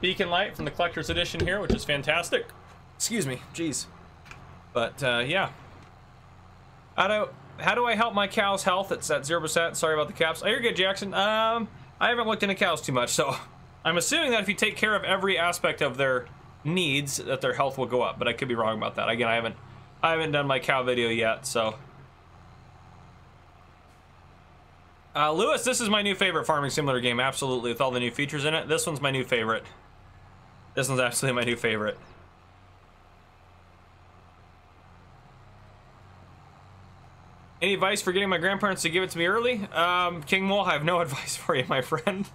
beacon light from the Collector's Edition here, which is fantastic. Excuse me, jeez. But yeah, How do I help my cow's health? It's at 0%. Sorry about the caps. Oh, you're good, Jackson. I haven't looked into cows too much, so I'm assuming that if you take care of every aspect of their needs, that their health will go up. But I could be wrong about that. Again, I haven't done my cow video yet. So, Lewis, this is my new favorite farming simulator game. Absolutely, with all the new features in it, this one's my new favorite. This one's absolutely my new favorite. Any advice for getting my grandparents to give it to me early? King Mole, I have no advice for you, my friend.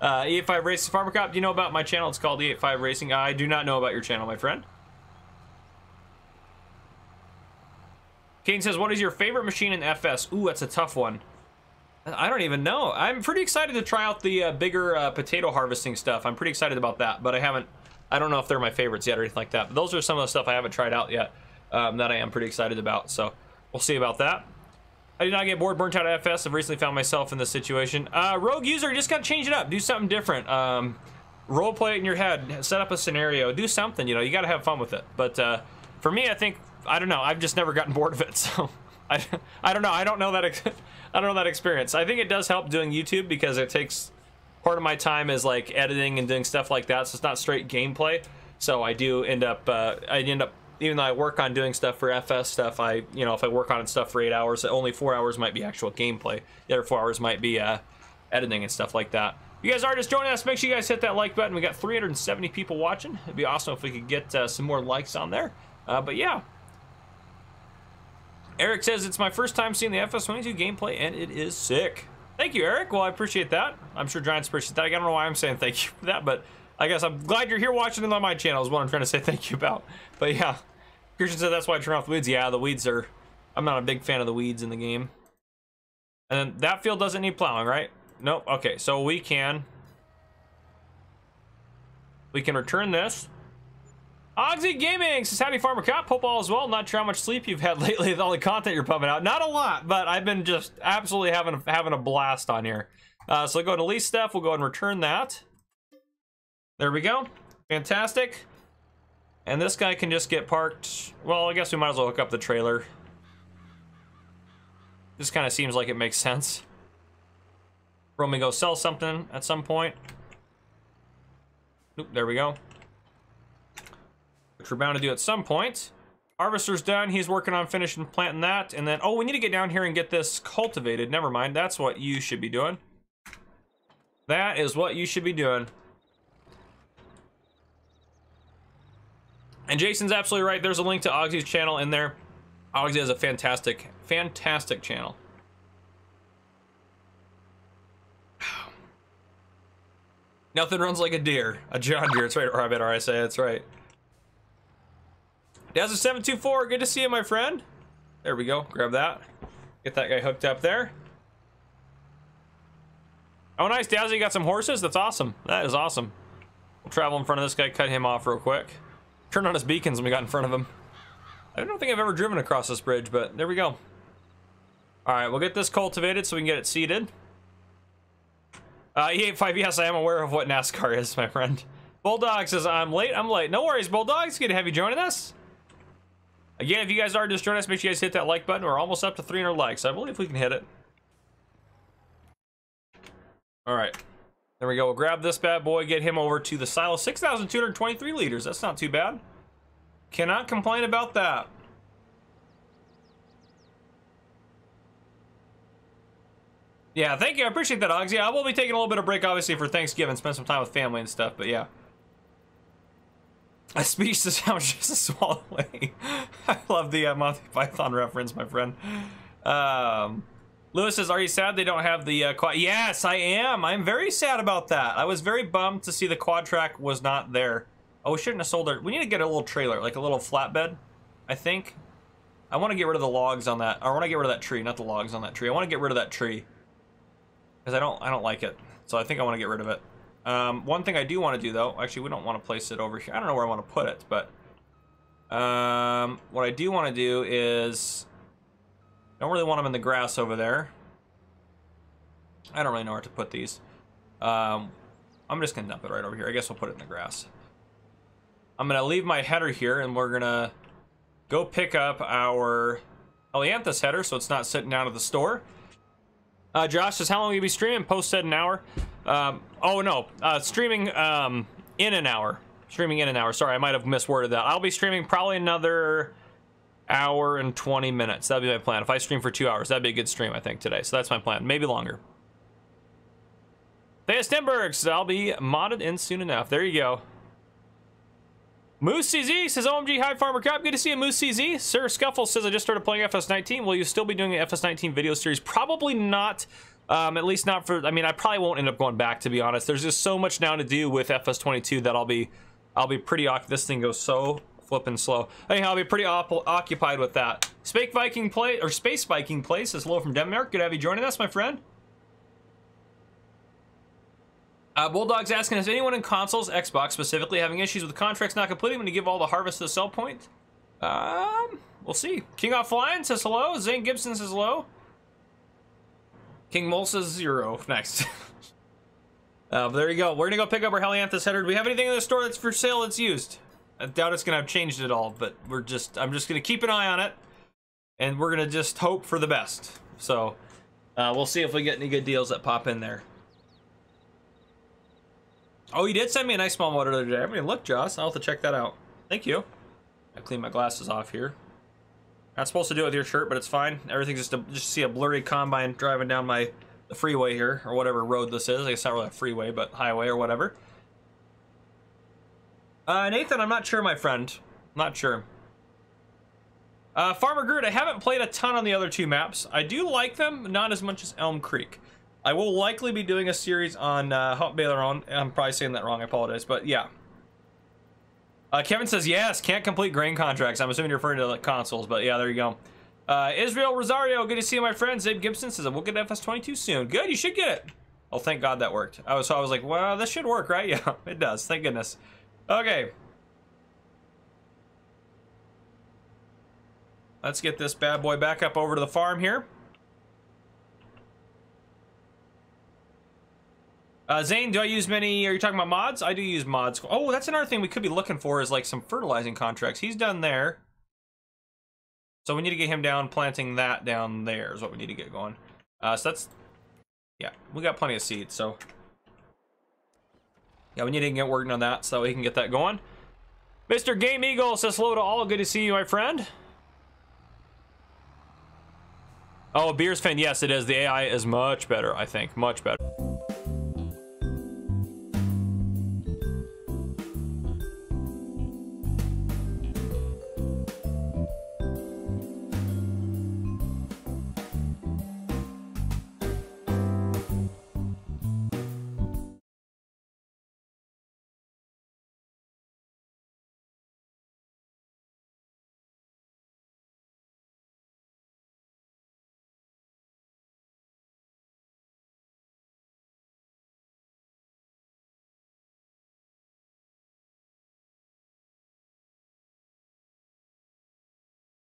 E85 Racing Farmer Cop, do you know about my channel? It's called E85 Racing. I do not know about your channel, my friend. Kane says, what is your favorite machine in FS? Ooh, that's a tough one. I don't even know. I'm pretty excited to try out the bigger potato harvesting stuff. I'm pretty excited about that, but I don't know if they're my favorites yet or anything like that. But those are some of the stuff I haven't tried out yet that I am pretty excited about, so we'll see about that. I did not get bored, burnt out of FS. I've recently found myself in this situation. Rogue user, you just got to change it up. Do something different. Role play it in your head. Set up a scenario. Do something, you know. You got to have fun with it. But for me, I think, I don't know. I've just never gotten bored of it. So I don't know. I don't know that experience. I think it does help doing YouTube because it takes part of my time is like editing and doing stuff like that. So it's not straight gameplay. So I do end up, even though I work on doing stuff for FS stuff, you know, if I work on stuff for 8 hours, only 4 hours might be actual gameplay. The other 4 hours might be editing and stuff like that. You guys are just joining us. Make sure you guys hit that like button. We got 370 people watching. It'd be awesome if we could get some more likes on there. But yeah. Eric says, it's my first time seeing the FS22 gameplay, and it is sick. Thank you, Eric. Well, I appreciate that. I'm sure Giants appreciate that. I don't know why I'm saying thank you for that, but I guess I'm glad you're here watching it on my channel is what I'm trying to say thank you about. But yeah. Christian said that's why I turn off the weeds. Yeah, the weeds are, I'm not a big fan of the weeds in the game. And then that field doesn't need plowing, right? Nope. Okay, so we can return this. Oxy Gaming says, howdy Farmer Cop, hope all is well. Not sure how much sleep you've had lately with all the content you're pumping out. Not a lot, but I've been just absolutely having a blast on here. So we'll go to lease stuff, we'll go ahead and return that. There we go, fantastic. And this guy can just get parked. Well, I guess we might as well hook up the trailer. This kind of seems like it makes sense. We're going to go sell something at some point. Oop, there we go. Which we're bound to do at some point. Harvester's done. He's working on finishing planting that. And then, oh, we need to get down here and get this cultivated. Never mind. That's what you should be doing. That is what you should be doing. And Jason's absolutely right. There's a link to Augsy's channel in there. Augsy has a fantastic, fantastic channel. Nothing runs like a deer. A John Deere. It's right. Or I better I say that's right. Dazza724. Good to see you, my friend. There we go. Grab that. Get that guy hooked up there. Oh, nice, Dazza. You got some horses? That's awesome. That is awesome. We'll travel in front of this guy. Cut him off real quick. Turned on his beacons when we got in front of him. I don't think I've ever driven across this bridge, but there we go. All right, we'll get this cultivated so we can get it seeded. E85, yes, I am aware of what NASCAR is, my friend. Bulldog says, I'm late, I'm late. No worries, Bulldog. It's good to have you joining us. Again, if you guys are just joining us, make sure you guys hit that like button. We're almost up to 300 likes. I believe we can hit it. All right. There we go. We'll grab this bad boy, get him over to the silo. 6,223 liters. That's not too bad. Cannot complain about that. Yeah, thank you. I appreciate that, Ogs. Yeah, I will be taking a little bit of break, obviously, for Thanksgiving. Spend some time with family and stuff, but yeah. A speech to sound just a swallowing. I love the Monty Python reference, my friend. Lewis says, are you sad they don't have the quad? Yes, I am. I'm very sad about that. I was very bummed to see the quad track was not there. Oh, we shouldn't have sold it. We need to get a little trailer, like a little flatbed, I think. I want to get rid of the logs on that. I want to get rid of that tree, not the logs on that tree. I want to get rid of that tree. Because I don't like it. So I think I want to get rid of it. One thing I do want to do, though, actually, we don't want to place it over here. I don't know where I want to put it, but... what I do want to do is... I don't really want them in the grass over there. I don't really know where to put these. I'm just going to dump it right over here. I guess we'll put it in the grass. I'm going to leave my header here, and we're going to go pick up our Helianthus header so it's not sitting out of the store. Josh says, how long will you be streaming? Post said an hour. Oh, no. Streaming in an hour. Streaming in an hour. Sorry, I might have misworded that. I'll be streaming probably another hour and 20 minutes. That'd be my plan. If I stream for 2 hours, that'd be a good stream, I think, today. So that's my plan. Maybe longer. Theus Stenberg says, I'll be modded in soon enough. There you go. Moose CZ says, OMG, hi, Farmer Crop. Good to see you, Moose CZ. Sir Scuffle says, I just started playing FS19. Will you still be doing an FS19 video series? Probably not. At least not for, I mean, I probably won't end up going back, to be honest. There's just so much now to do with FS22 that I'll be pretty occupied. This thing goes so flipping slow. Anyhow, I'll be pretty occupied with that. Space Viking Play says, hello from Denmark. Good to have you joining us, my friend. Bulldog's asking, is anyone in consoles, Xbox specifically, having issues with contracts not completing when you give all the harvest to the sell point? We'll see. King Offline says hello. Zane Gibson says hello. King Mole says zero. Next. There you go. We're going to go pick up our Helianthus header. Do we have anything in the store that's for sale that's used? I doubt it's going to have changed at all, but I'm just going to keep an eye on it, and we're going to just hope for the best. So we'll see if we get any good deals that pop in there. Oh, you did send me a nice small motor the other day. I haven't even looked, Joss. I'll have to check that out. Thank you. I cleaned my glasses off here. Not supposed to do it with your shirt, but it's fine. Everything's just see a blurry combine driving down the freeway here, or whatever road this is. It's not really a freeway, but highway or whatever. Nathan, I'm not sure, my friend. Not sure. Farmer Groot, I haven't played a ton on the other two maps. I do like them, not as much as Elm Creek. I will likely be doing a series on Haut-Beyleron. I'm probably saying that wrong. I apologize, but yeah. Kevin says, yes, can't complete grain contracts. I'm assuming you're referring to the consoles, but yeah, there you go. Israel Rosario, good to see you, my friend. Zib Gibson says, we'll get FS22 soon. Good, you should get it. Oh, thank God that worked. So I was like, well, this should work, right? Yeah, it does. Thank goodness. Okay. Let's get this bad boy back up over to the farm here. Zane, do I use many? Are you talking about mods? I do use mods. Oh, that's another thing we could be looking for is like some fertilizing contracts. He's done there. So we need to get him down, planting that down there is what we need to get going. So that's, yeah, we got plenty of seeds. So yeah, we need to get working on that so we can get that going. Mr. Game Eagle says hello to all. Good to see you, my friend. Oh, Beers Fan. Yes, it is. The AI is much better, I think. Much better.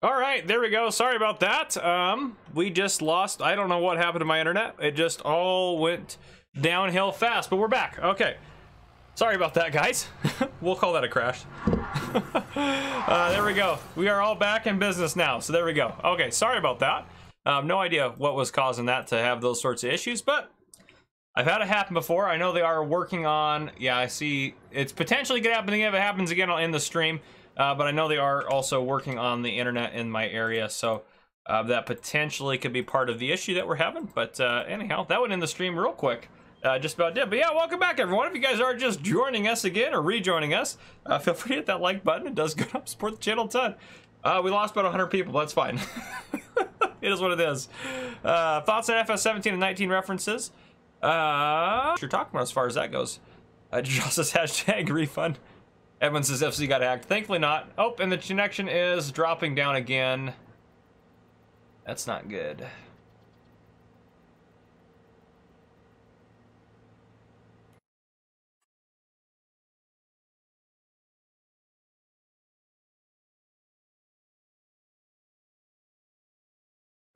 All right, there we go. Sorry about that. We just lost. I don't know what happened to my internet. It just all went downhill fast, but we're back. Okay. Sorry about that, guys. We'll call that a crash. There we go. We are all back in business now. So there we go. Okay, sorry about that. No idea what was causing that to have those sorts of issues, but I've had it happen before. I know they are working on, yeah, I see it's potentially gonna happen again. If it happens again, I'll end the stream. But I know they are also working on the internet in my area, so that potentially could be part of the issue that we're having. But anyhow, that would end the stream real quick. Just about did. But yeah, welcome back, everyone. If you guys are just joining us again or rejoining us, feel free to hit that like button. It does go up, support the channel a ton. We lost about 100 people. That's fine. It is what it is. Thoughts on FS 17 and 19 references. What you're talking about as far as that goes. Just this hashtag refund. Edwin says FC got hacked. Thankfully not. Oh, and the connection is dropping down again. That's not good.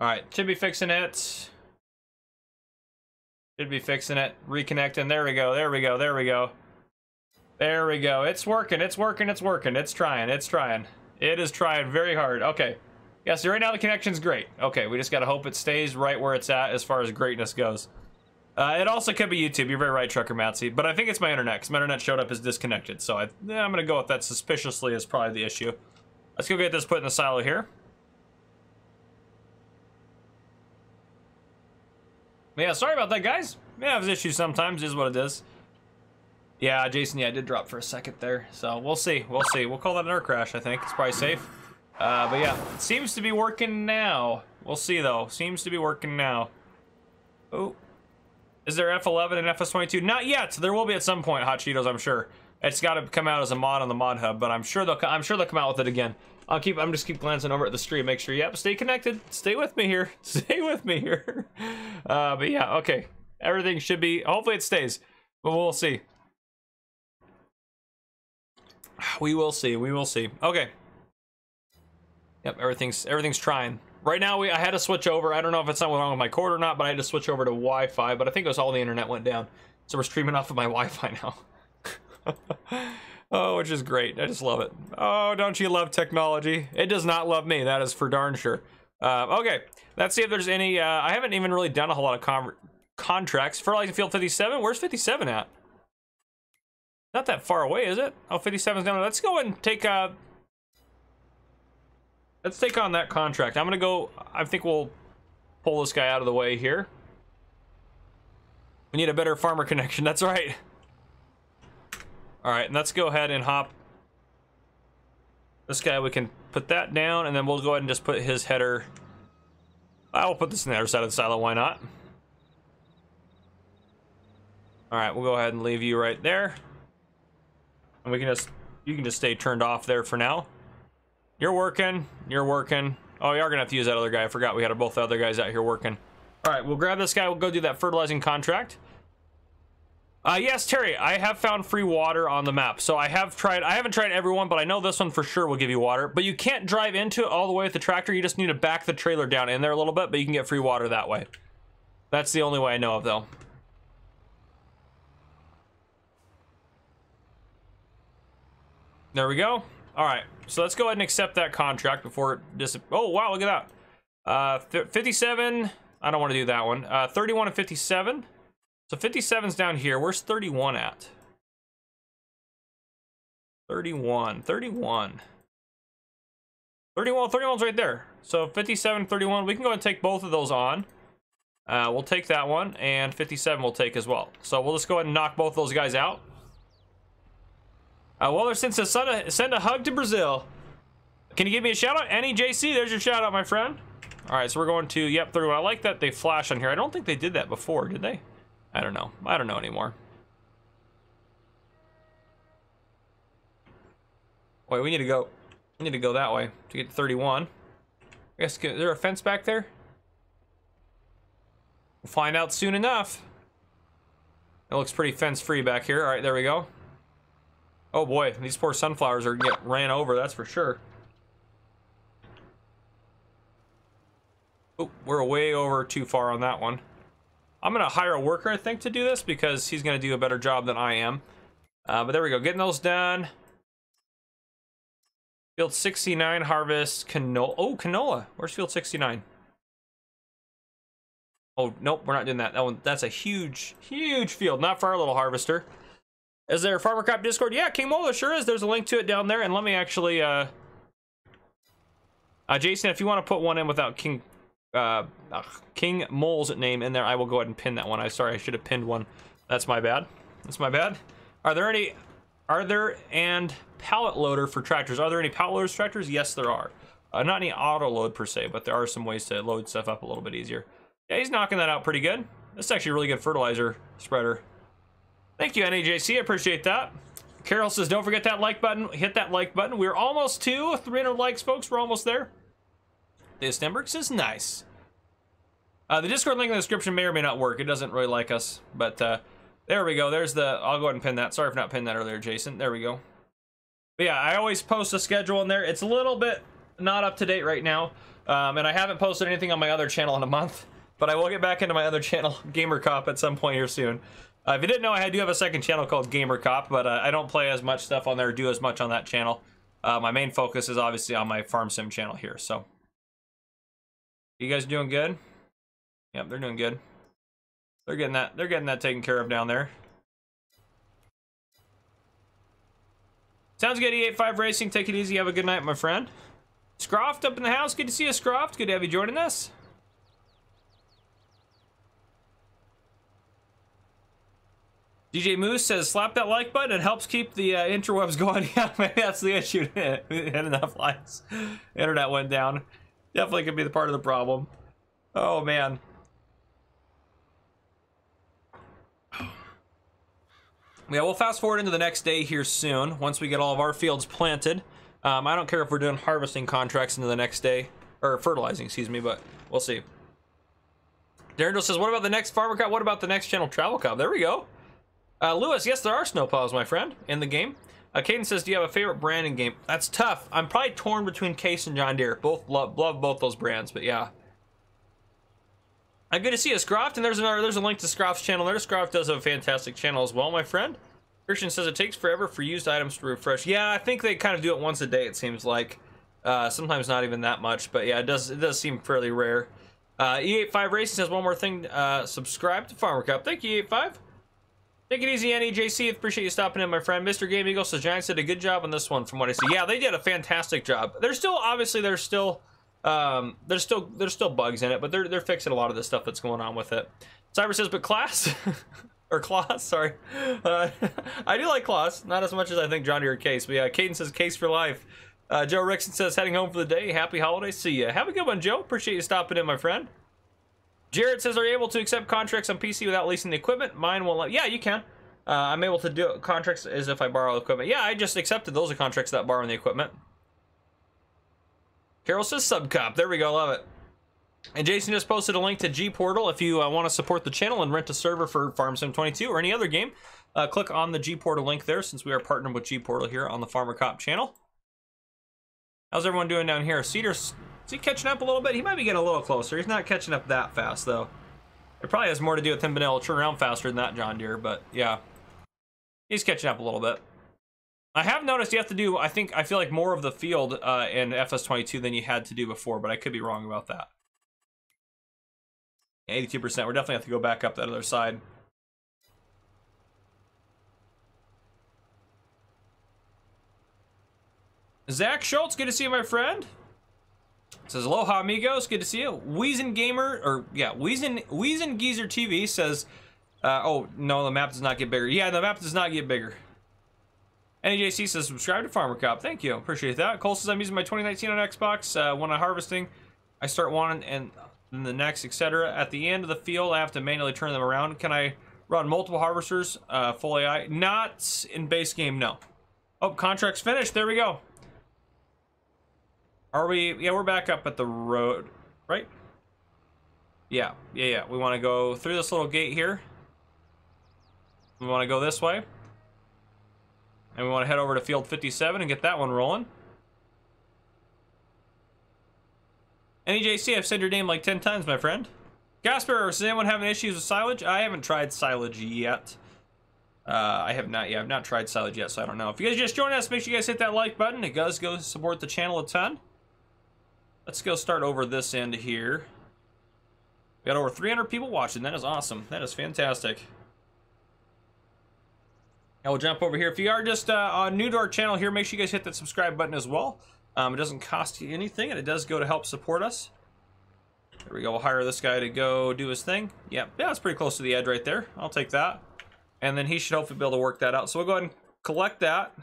All right, should be fixing it. Should be fixing it. Reconnecting. There we go. There we go. There we go. There we go. It's working. It's working. It's working. It's trying. It's trying. It is trying very hard. Okay. Yeah, so right now the connection's great. Okay, we just got to hope it stays right where it's at as far as greatness goes. It also could be YouTube. You're very right, Trucker Matsy. But I think it's my internet, because my internet showed up as disconnected. So I'm going to go with that suspiciously as probably the issue. Let's go get this put in the silo here. Yeah, sorry about that, guys. Yeah, I have issues sometimes, is what it is. Yeah, Jason, yeah, I did drop for a second there. So we'll see. We'll see. We'll call that an air crash, I think. It's probably safe. But yeah, it seems to be working now. We'll see, though. Seems to be working now. Oh. Is there F11 and FS22? Not yet. There will be at some point, Hot Cheetos, I'm sure. It's got to come out as a mod on the mod hub, but I'm sure they'll come out with it again. I'm just keep glancing over at the stream, make sure. Yep, stay connected. Stay with me here. Stay with me here. But yeah, okay. Everything should be. Hopefully it stays, but we'll see. We will see. We will see. Okay. Yep, everything's trying. Right now, I had to switch over. I don't know if it's something wrong with my cord or not, but I had to switch over to Wi-Fi. But I think it was all the internet went down, so we're streaming off of my Wi-Fi now. Oh, which is great. I just love it. Oh, don't you love technology? It does not love me. That is for darn sure. Okay, let's see if there's any. I haven't even really done a whole lot of contracts. Fertilizing Field 57. Where's 57 at? Not that far away, is it? Oh, 57's down there. Let's go and take. Let's take on that contract. I'm gonna go. I think we'll pull this guy out of the way here. We need a better farmer connection. That's right. All right, and let's go ahead and hop this guy. We can put that down, and then we'll go ahead and just put his header. I'll put this on the other side of the silo. Why not? All right, we'll go ahead and leave you right there, and we can just you can just stay turned off there for now. You're working. You're working. Oh, you are gonna have to use that other guy. I forgot we had both the other guys out here working. All right, we'll grab this guy. We'll go do that fertilizing contract. Yes, Terry, I have found free water on the map. So I haven't tried everyone, but I know this one for sure will give you water. But you can't drive into it all the way with the tractor. You just need to back the trailer down in there a little bit, but you can get free water that way. That's the only way I know of, though. There we go. All right, so let's go ahead and accept that contract before it disappears. Oh, wow, look at that. 57, I don't want to do that one. 31 and 57. So 57's down here. Where's 31 at? 31's right there. So 57, 31. We can go ahead and take both of those on. We'll take that one, and 57 we'll take as well. So we'll just go ahead and knock both those guys out. Weller says, send a hug to Brazil. Can you give me a shout out? Any JC, there's your shout out, my friend. All right, so we're going to, yep, 31. I like that they flash on here. I don't think they did that before, did they? I don't know. I don't know anymore. Wait, we need to go. We need to go that way to get to 31. I guess is there a fence back there? We'll find out soon enough. It looks pretty fence-free back here. All right, there we go. Oh boy, these poor sunflowers are gonna get ran over. That's for sure. Oh, we're way over too far on that one. I'm gonna hire a worker, I think, to do this because he's gonna do a better job than I am. But there we go, getting those done. Field 69, harvest canola. Oh, canola. Where's field 69? Oh, nope, we're not doing that. That one, that's a huge, huge field. Not for our little harvester. Is there a Farmer Cop Discord? Yeah, King Mole, there sure is. There's a link to it down there. And let me actually, Jason, if you want to put one in without King, King Mole's name in there, I will go ahead and pin that one. I'm sorry, I should have pinned one. That's my bad. That's my bad. Are there pallet loader for tractors? Are there any pallet loaders for tractors? Yes, there are. Not any auto load per se, but there are some ways to load stuff up a little bit easier. Yeah, he's knocking that out pretty good. That's actually a really good fertilizer spreader. Thank you, NAJC. I appreciate that. Carol says, don't forget that like button. Hit that like button. We're almost to 300 likes, folks. We're almost there. This Stenberg says, nice. The Discord link in the description may or may not work. It doesn't really like us, but there we go. There's the, I'll go ahead and pin that. Sorry if not pinned that earlier, Jason. There we go. But yeah, I always post a schedule in there. It's a little bit not up to date right now, and I haven't posted anything on my other channel in a month. But I will get back into my other channel, GamerCop, at some point here soon. If you didn't know, I do have a second channel called GamerCop, but I don't play as much stuff on there, do as much on that channel. My main focus is obviously on my Farm Sim channel here, so. You guys doing good? Yep, they're doing good. They're getting that taken care of down there. Sounds good, E85 Racing. Take it easy. Have a good night, my friend. Scroft up in the house. Good to see you, Scroft. Good to have you joining us. DJ Moose says, slap that like button. It helps keep the interwebs going. Yeah, maybe that's the issue. We didn't have enough likes. The internet went down. Definitely could be the part of the problem. Oh, man. Yeah, we'll fast forward into the next day here soon. Once we get all of our fields planted. I don't care if we're doing harvesting contracts into the next day. Or fertilizing, excuse me, but we'll see. Darren says, what about the next Farmer Cop? What about the next channel, Travel Cop? There we go. Lewis, yes, there are snowplows, my friend, in the game. Caden says, do you have a favorite brand in game? That's tough. I'm probably torn between Case and John Deere. Both love both those brands, but yeah. Good to see you, Scroft, and there's a link to Scroft's channel there. Scroft does have a fantastic channel as well, my friend. Christian says, it takes forever for used items to refresh. Yeah, I think they kind of do it once a day, it seems like. Sometimes not even that much, but yeah, it does seem fairly rare. E85 Racing says, one more thing, subscribe to Farmer Cop. Thank you, E85. Take it easy, NEJC. Appreciate you stopping in, my friend. Mr. Game Eagle says, Giants did a good job on this one, from what I see. Yeah, they did a fantastic job. There's still bugs in it, but they're fixing a lot of the stuff that's going on with it. Cyber says, but Claas, or Claas, sorry. I do like Claas, not as much as I think John Deere Case, but yeah, Caden says, Case for life. Joe Rickson says, heading home for the day. Happy holidays. See ya. Have a good one, Joe. Appreciate you stopping in, my friend. Jared says, are you able to accept contracts on PC without leasing the equipment? Mine won't let... Yeah, you can. I'm able to do contracts as if I borrow the equipment. Yeah, I just accepted those are contracts that borrowing the equipment. Carol says, subcop. There we go. Love it. And Jason just posted a link to G-Portal. If you want to support the channel and rent a server for Farm Sim 22 or any other game, click on the G-Portal link there since we are partnered with G-Portal here on the Farmer Cop channel. How's everyone doing down here? Cedar's... Is he catching up a little bit? He might be getting a little closer. He's not catching up that fast, though. It probably has more to do with him being able to turn around faster than that John Deere, but yeah. He's catching up a little bit. I have noticed you have to do, I feel like more of the field in FS22 than you had to do before, but I could be wrong about that. 82%. We're definitely have to go back up that other side. Zach Schultz, good to see you, my friend. Says, aloha amigos, good to see you. Weezin Gamer, or yeah, Weezin Geezer TV says, oh no, the map does not get bigger. Yeah, the map does not get bigger. NAJC says, subscribe to Farmer Cop. Thank you, appreciate that. Cole says, I'm using my 2019 on Xbox. When I'm harvesting, I start one and then the next, etc. At the end of the field, I have to manually turn them around. Can I run multiple harvesters, full AI? Not in base game, no. Oh, contract's finished, there we go. Are we, yeah, we're back up at the road, right? Yeah. We want to go through this little gate here. We want to go this way. And we want to head over to field 57 and get that one rolling. NEJC, I've said your name like 10 times, my friend. Gasper, is anyone having issues with silage? I haven't tried silage yet. I've not tried silage yet, so I don't know. If you guys just joined us, make sure you guys hit that like button. It does go support the channel a ton. Let's go start over this end here. We got over 300 people watching. That is awesome. That is fantastic. I will jump over here. If you are just new to our channel here, make sure you guys hit that subscribe button as well. It doesn't cost you anything, and it does go to help support us. There we go. We'll hire this guy to go do his thing. Yep. Yeah, it's pretty close to the edge right there. I'll take that. And then he should hopefully be able to work that out. So we'll go ahead and collect that.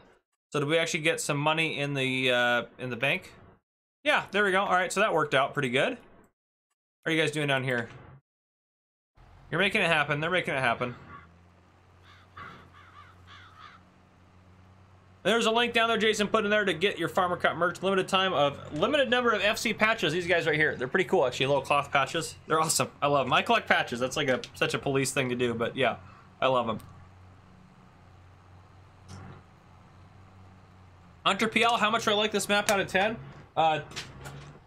So did we actually get some money in the bank? Yeah, there we go. All right, so that worked out pretty good. What are you guys doing down here? You're making it happen. They're making it happen. There's a link down there Jason put in there to get your GamerCop merch. Limited number of FC patches. These guys right here, they're pretty cool actually. Little cloth patches, they're awesome. I love them. I collect patches. That's like such a police thing to do, but yeah, I love them. Hunter PL, how much do I like this map out of 10? I'm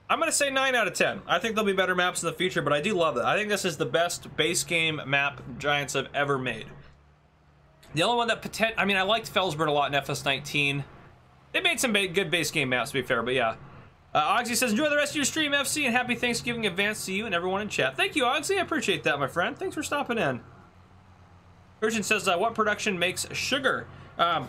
gonna say 9 out of 10. I think there'll be better maps in the future, but I do love it. I think this is the best base game map Giants have ever made. The only one that I mean, I liked Felsberg a lot in FS19. They made some good base game maps, to be fair, but yeah. Oxy says, enjoy the rest of your stream, FC, and happy Thanksgiving advance to you and everyone in chat. Thank you, Oxy. I appreciate that, my friend. Thanks for stopping in. Christian says, what production makes sugar? I'll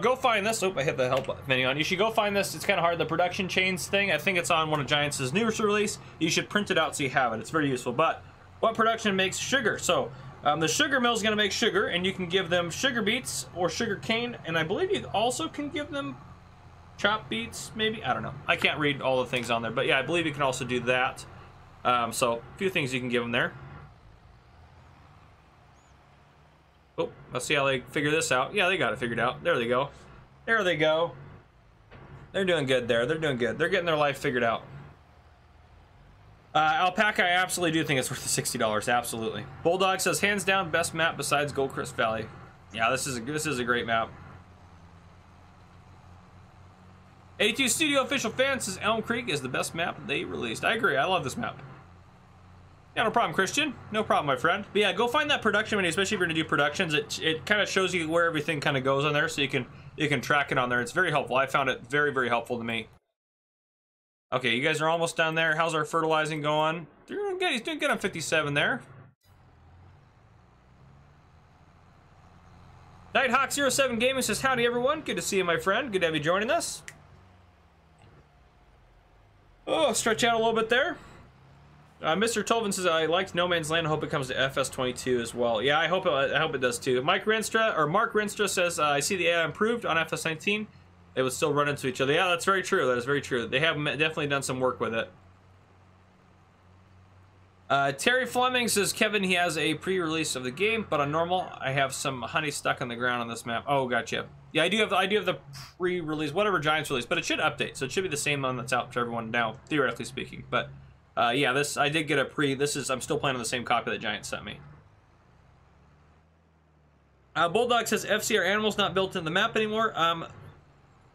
go find this. Oh, I hit the help menu on. You should go find this. It's kind of hard, the production chains thing. I think it's on one of Giants' newest release. You should print it out so you have it. It's very useful. But what production makes sugar? So the sugar mill is going to make sugar, and you can give them sugar beets or sugar cane, and I believe you also can give them chopped beets, maybe? I don't know. I can't read all the things on there, but yeah, I believe you can also do that. So a few things you can give them there. Oh, let's see how they figure this out. Yeah, they got it figured out. There they go. There they go. They're doing good there. They're doing good. They're getting their life figured out. Alpaca, I absolutely do think it's worth the $60. Absolutely. Bulldog says, hands down, best map besides Goldcrest Valley. Yeah, this is a great map. A2 Studio Official Fan says, Elm Creek is the best map they released. I agree. I love this map. Yeah, no problem, Christian. No problem, my friend. But yeah, go find that production menu, especially if you're gonna do productions. It kind of shows you where everything kind of goes on there, so you can track it on there. It's very helpful. I found it very, very helpful to me. Okay, you guys are almost down there. How's our fertilizing going? They're doing good. He's doing good on 57 there. Nighthawk07 Gaming says, howdy everyone. Good to see you, my friend. Good to have you joining us. Oh, stretch out a little bit there. Mr. Tolvin says, I liked No Man's Land. I hope it comes to FS22 as well. Yeah, I hope it does too. Mark Renstra says, I see the AI improved on FS19. They would still run into each other. Yeah, that's very true. That is very true. They have definitely done some work with it. Terry Fleming says, Kevin, he has a pre-release of the game, but on normal, I have some honey stuck on the ground on this map. Oh, gotcha. Yeah, I do have the pre-release, whatever Giants release, but it should update, so it should be the same one that's out to everyone now, theoretically speaking. But yeah, I'm still playing on the same copy that Giants sent me. Bulldog says, FC, are animals not built in the map anymore?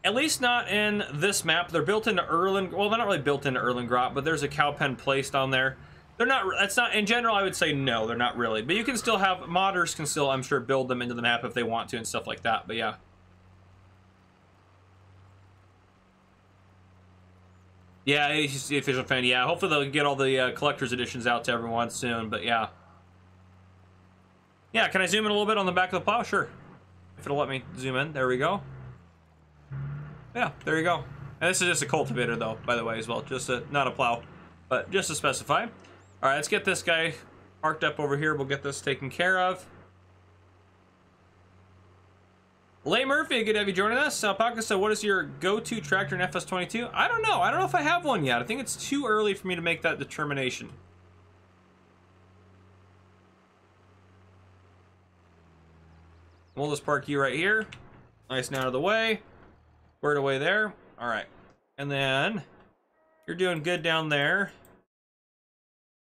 At least not in this map. They're built into Erlen. Well, they're not really built into Erlengrot, but there's a cow pen placed on there. They're not. That's not. In general, I would say no, they're not really. But you can still have modders can still, I'm sure, build them into the map if they want to and stuff like that. But yeah. Yeah, he's the official fan. Yeah, hopefully they'll get all the collector's editions out to everyone soon. But yeah. Yeah, can I zoom in a little bit on the back of the plow? Sure. If it'll let me zoom in. There we go. Yeah, there you go. And this is just a cultivator, though, by the way, as well. Just not a plow, but just to specify. All right, let's get this guy parked up over here. We'll get this taken care of. Leigh Murphy, good to have you joining us. Alpaca, so what is your go-to tractor in FS22? I don't know. I don't know if I have one yet. I think it's too early for me to make that determination. We'll just park you right here. Nice and out of the way. Bird away there. All right, and then you're doing good down there,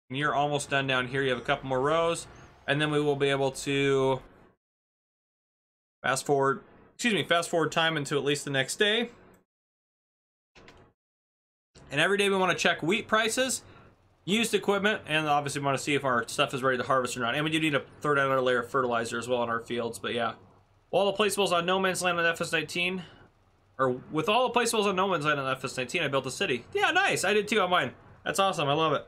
and you're almost done down here. You have a couple more rows, and then we will be able to fast forward time into at least the next day. And every day we want to check wheat prices. used equipment, and obviously we want to see if our stuff is ready to harvest or not. And we do need to throw down another layer of fertilizer as well on our fields. But yeah, all the placeables on No Man's Land on FS19, or with all the placeables on No Man's Land on FS19, I built a city. Yeah, nice. I did too on mine. That's awesome. I love it.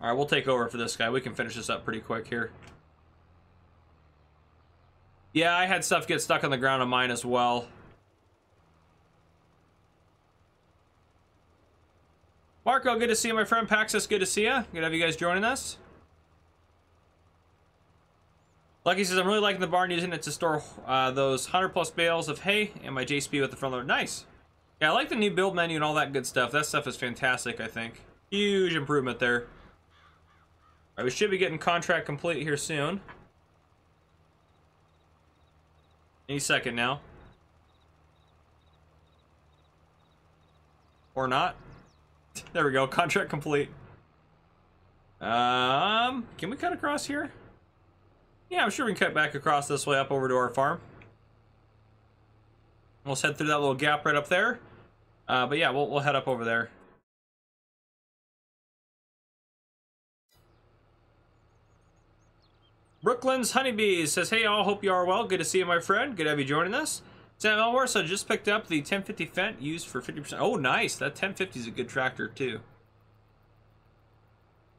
All right, we'll take over for this guy. We can finish this up pretty quick here. Yeah, I had stuff get stuck on the ground on mine as well. Marco, good to see you, my friend. Paxus, good to see you. Good to have you guys joining us. Lucky says, I'm really liking the barn, using it to store those 100+ bales of hay and my JCB with the front loader. Nice. Yeah, I like the new build menu and all that good stuff. That stuff is fantastic, I think. Huge improvement there. All right, we should be getting contract complete here soon. Any second now. Or not. There we go, contract complete. Can we cut across here? Yeah, I'm sure we can cut back across this way up over to our farm. We'll head through that little gap right up there. But yeah, we'll head up over there. Brooklyn's Honeybees says, hey, all, hope you are well. Good to see you, my friend. Good to have you joining us. Sam Elmore, so just picked up the 1050 Fendt used for 50%. Oh, nice. That 1050 is a good tractor, too.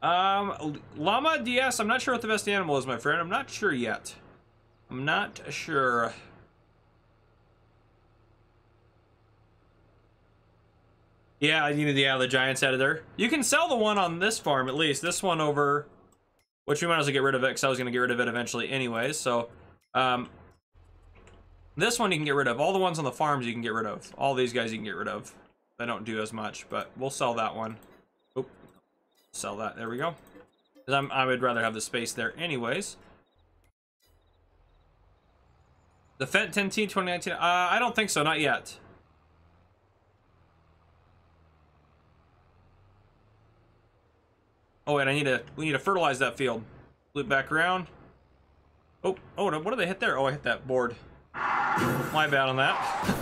Llama DS, I'm not sure what the best animal is, my friend. I'm not sure yet. I'm not sure. Yeah, you need the Isle of the Giants out of there. You can sell the one on this farm, at least. This one over... which we might as well get rid of it, because I was going to get rid of it eventually anyways. So, this one you can get rid of. All the ones on the farms you can get rid of. All these guys you can get rid of. They don't do as much, but we'll sell that one. Oop. Sell that. There we go. Because I would rather have the space there anyways. The Fendt 10T 2019. I don't think so. Not yet. Oh, and we need to fertilize that field. Loop back around. Oh, what did they hit there? Oh, I hit that board. My bad on that.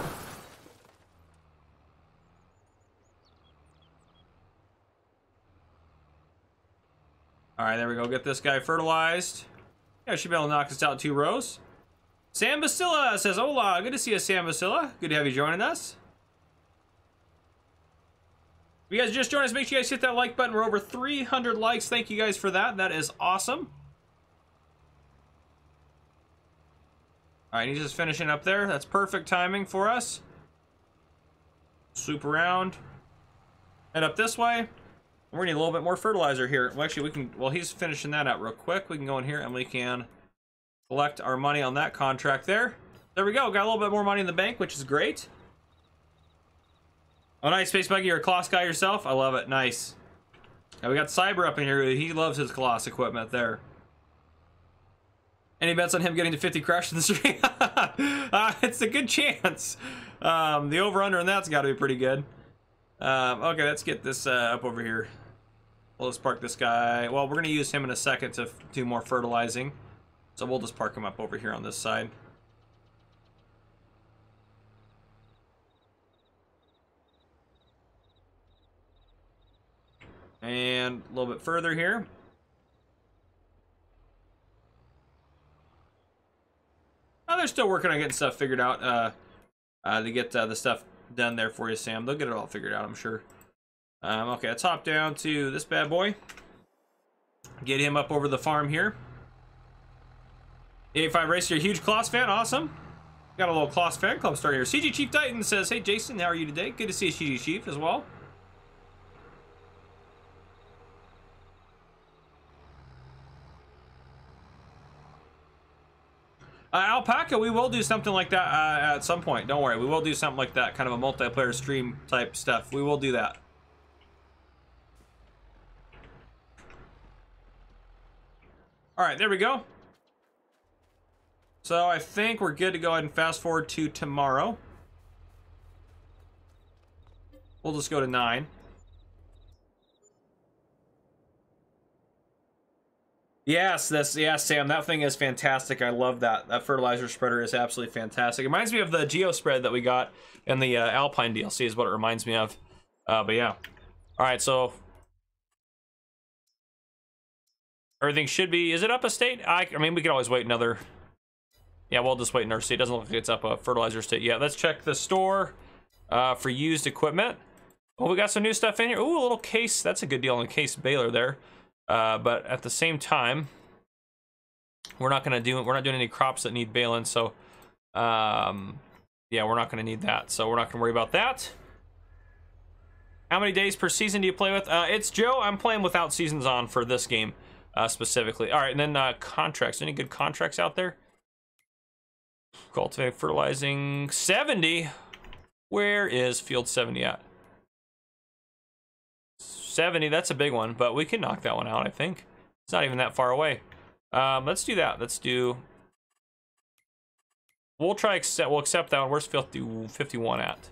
All right, there we go. Get this guy fertilized. Yeah, I should be able to knock this out in 2 rows. Sam Basilla says, hola. Good to see you, Sam Basilla. Good to have you joining us. If you guys just joined us, make sure you guys hit that like button. We're over 300 likes. Thank you guys for that. That is awesome. All right, he's just finishing up there. That's perfect timing for us. Swoop around. Head up this way. We're gonna need a little bit more fertilizer here. Well, actually, we can, well, he's finishing that out real quick. We can go in here and we can collect our money on that contract there. There we go. Got a little bit more money in the bank, which is great. Oh, nice, Space Buggy. You're a Coloss guy yourself? I love it. Nice. Now we got Cyber up in here. He loves his Coloss equipment there. Any bets on him getting to 50 crash in the stream? It's a good chance. The over-under on that's got to be pretty good. Okay, let's get this up over here. Well, let's park this guy. Well, we're going to use him in a second to do more fertilizing. So we'll just park him up over here on this side. And a little bit further here. Oh, they're still working on getting stuff figured out to get the stuff done there for you, Sam. They'll get it all figured out, I'm sure. Okay, let's hop down to this bad boy. Get him up over the farm here. 85 Racer, you're a huge Claas fan. Awesome. Got a little Claas fan club starting here. CG Chief Titan says, hey, Jason, how are you today? Good to see you, CG Chief, as well. Alpaca, we will do something like that at some point. Don't worry, we will do something like that, kind of a multiplayer stream type stuff. We will do that. All right, there we go. So I think we're good to go ahead and fast forward to tomorrow. We'll just go to 9. Yes, Sam, that thing is fantastic. I love that. That fertilizer spreader is absolutely fantastic. It reminds me of the Geo Spread that we got in the Alpine DLC is what it reminds me of. But yeah. All right, so everything should be, is it up a state? I mean, we can always wait another. Yeah, we'll just wait in our state. It doesn't look like it's up a fertilizer state. Yeah, let's check the store for used equipment. Well, we got some new stuff in here. Ooh, a little Case. That's a good deal on the Case baler there. But at the same time, we're not doing any crops that need baling. So, yeah, we're not going to need that. So we're not going to worry about that. How many days per season do you play with? It's Joe. I'm playing without seasons on for this game specifically. All right, and then contracts. Any good contracts out there? Cultivating, fertilizing, 70. Where is field 70 at? 70, that's a big one, but we can knock that one out, I think. It's not even that far away. Let's do that. Let's do, we'll accept that one. Where's field 51 at?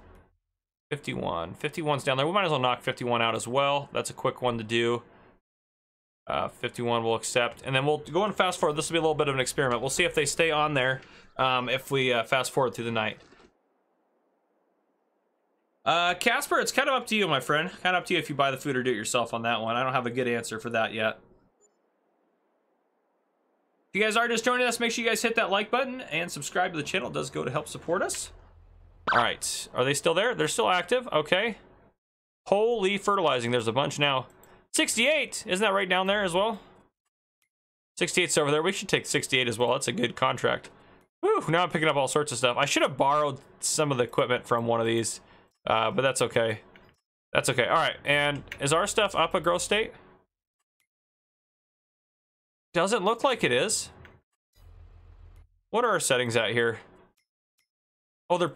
51, 51's down there. We might as well knock 51 out as well. That's a quick one to do. 51 we'll accept, and then we'll go and fast forward. This will be a little bit of an experiment. We'll see if they stay on there if we fast forward through the night. Casper, it's kind of up to you, my friend. Kind of up to you if you buy the food or do it yourself on that one. I don't have a good answer for that yet. If you guys are just joining us, make sure you guys hit that like button and subscribe to the channel. It does go to help support us. All right, are they still there? They're still active. Okay, holy fertilizing, there's a bunch now. 68, isn't that right down there as well? 68's over there. We should take 68 as well. That's a good contract. Woo, now I'm picking up all sorts of stuff. I should have borrowed some of the equipment from one of these, but that's okay. That's okay. All right, and is our stuff up a growth state? Doesn't look like it is. What are our settings at here? Oh, they're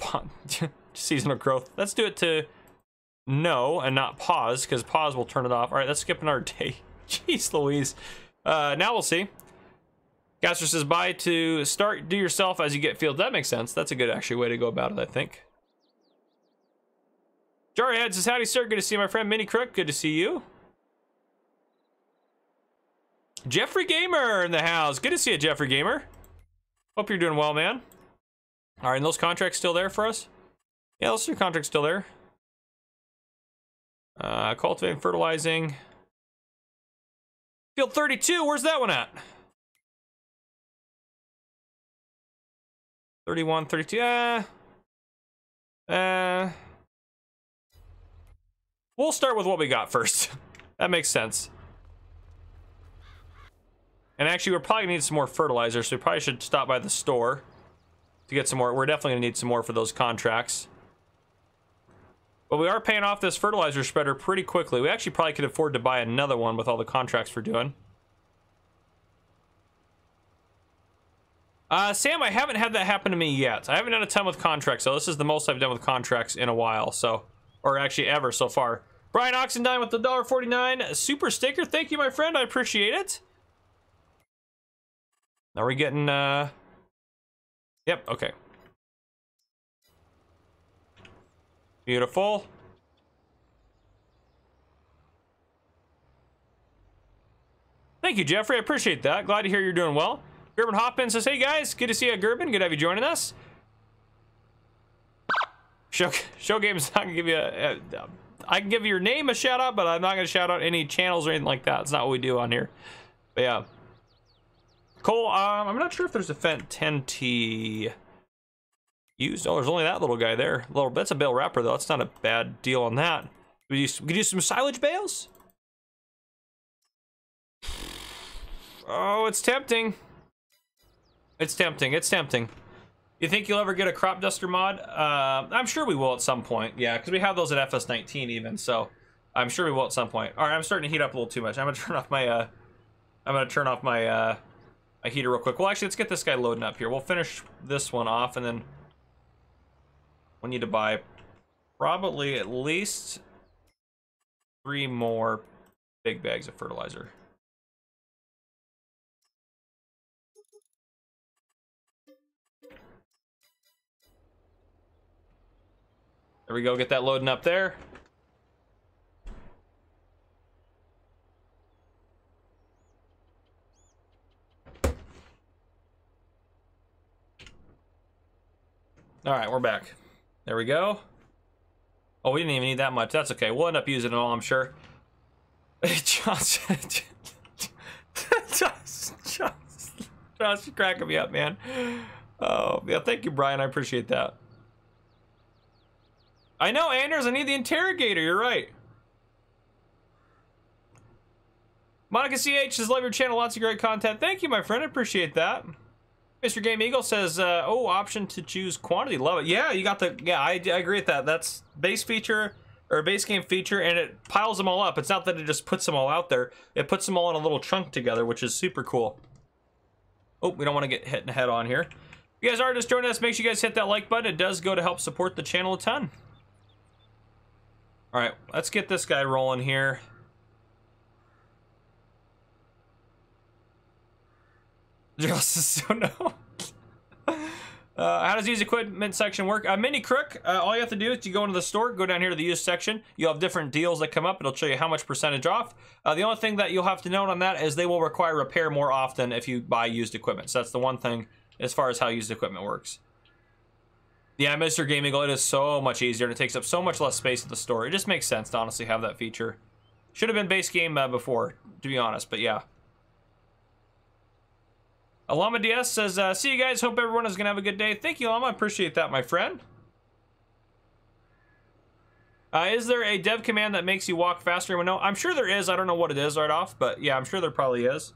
seasonal growth. Let's do it to no and not pause, because pause will turn it off. All right, let's skip another day. Jeez Louise. Now we'll see. Gaster says buy to start do yourself as you get field. That makes sense. That's a good actually way to go about it, I think. Jarhead says howdy sir, good to see you, my friend. Mini Crook, good to see you. Jeffrey Gamer in the house, good to see you, Jeffrey Gamer. Hope you're doing well, man. All right, and those contracts still there for us? Yeah, those two contracts still there. Cultivating, fertilizing. Field 32, where's that one at? 31, 32, we'll start with what we got first. That makes sense. And actually, we're probably gonna need some more fertilizer, so we probably should stop by the store to get some more. We're definitely gonna need some more for those contracts. But we are paying off this fertilizer spreader pretty quickly. We actually probably could afford to buy another one with all the contracts we're doing. Sam, I haven't had that happen to me yet. I haven't done a ton with contracts, so this is the most I've done with contracts in a while, so, or actually ever so far. Brian Oxendine with the $1.49 super sticker. Thank you, my friend. I appreciate it. Are we getting, yep, okay. Beautiful. Thank you, Jeffrey. I appreciate that. Glad to hear you're doing well. Gerben Hopkins says, hey guys, good to see you, Gerben. Good to have you joining us. Show Game's not gonna give you I can give your name a shout out, but I'm not gonna shout out any channels or anything like that. It's not what we do on here. But yeah. Cole, I'm not sure if there's a Fendt 10T. Used. Oh, there's only that little guy there. Little, that's a bale wrapper though. That's not a bad deal on that. We could use some silage bales. Oh, it's tempting. It's tempting. It's tempting. You think you'll ever get a crop duster mod? I'm sure we will at some point. Yeah, because we have those at FS19 even. So I'm sure we will at some point. All right, I'm starting to heat up a little too much. I'm gonna turn off my. I'm gonna turn off my my heater real quick. Well, actually, let's get this guy loading up here. We'll finish this one off and then. We need to buy probably at least 3 more big bags of fertilizer. There we go, get that loading up there. All right, we're back. There we go. Oh, we didn't even need that much. That's okay. We'll end up using it all, I'm sure. Josh, you're cracking me up, man. Oh, yeah, thank you, Brian. I appreciate that. I know, Anders, I need the interrogator. You're right. Monica CH says, love your channel. Lots of great content. Thank you, my friend. I appreciate that. Mr. Game Eagle says, oh, option to choose quantity. Love it. Yeah, you got the, yeah, I agree with that. That's base feature or base game feature, and it piles them all up. It's not that it just puts them all out there. It puts them all in a little chunk together, which is super cool. Oh, we don't want to get hit head on here. If you guys are just joining us, make sure you guys hit that like button. It does go to help support the channel a ton. All right, let's get this guy rolling here. How does the used equipment section work? Mini Crook, all you have to do is you go into the store, go down here to the used section. You'll have different deals that come up. It'll show you how much percentage off. The only thing that you'll have to note on that is they will require repair more often if you buy used equipment. So that's the one thing as far as how used equipment works. Yeah, Mr. Game Eagle, it is so much easier and it takes up so much less space at the store. It just makes sense to honestly have that feature. Should have been base game before, to be honest, but yeah. Alama DS says, see you guys. Hope everyone is going to have a good day. Thank you, Alama. Appreciate that, my friend. Is there a dev command that makes you walk faster? No, I'm sure there is. I don't know what it is right off, but yeah, I'm sure there probably is.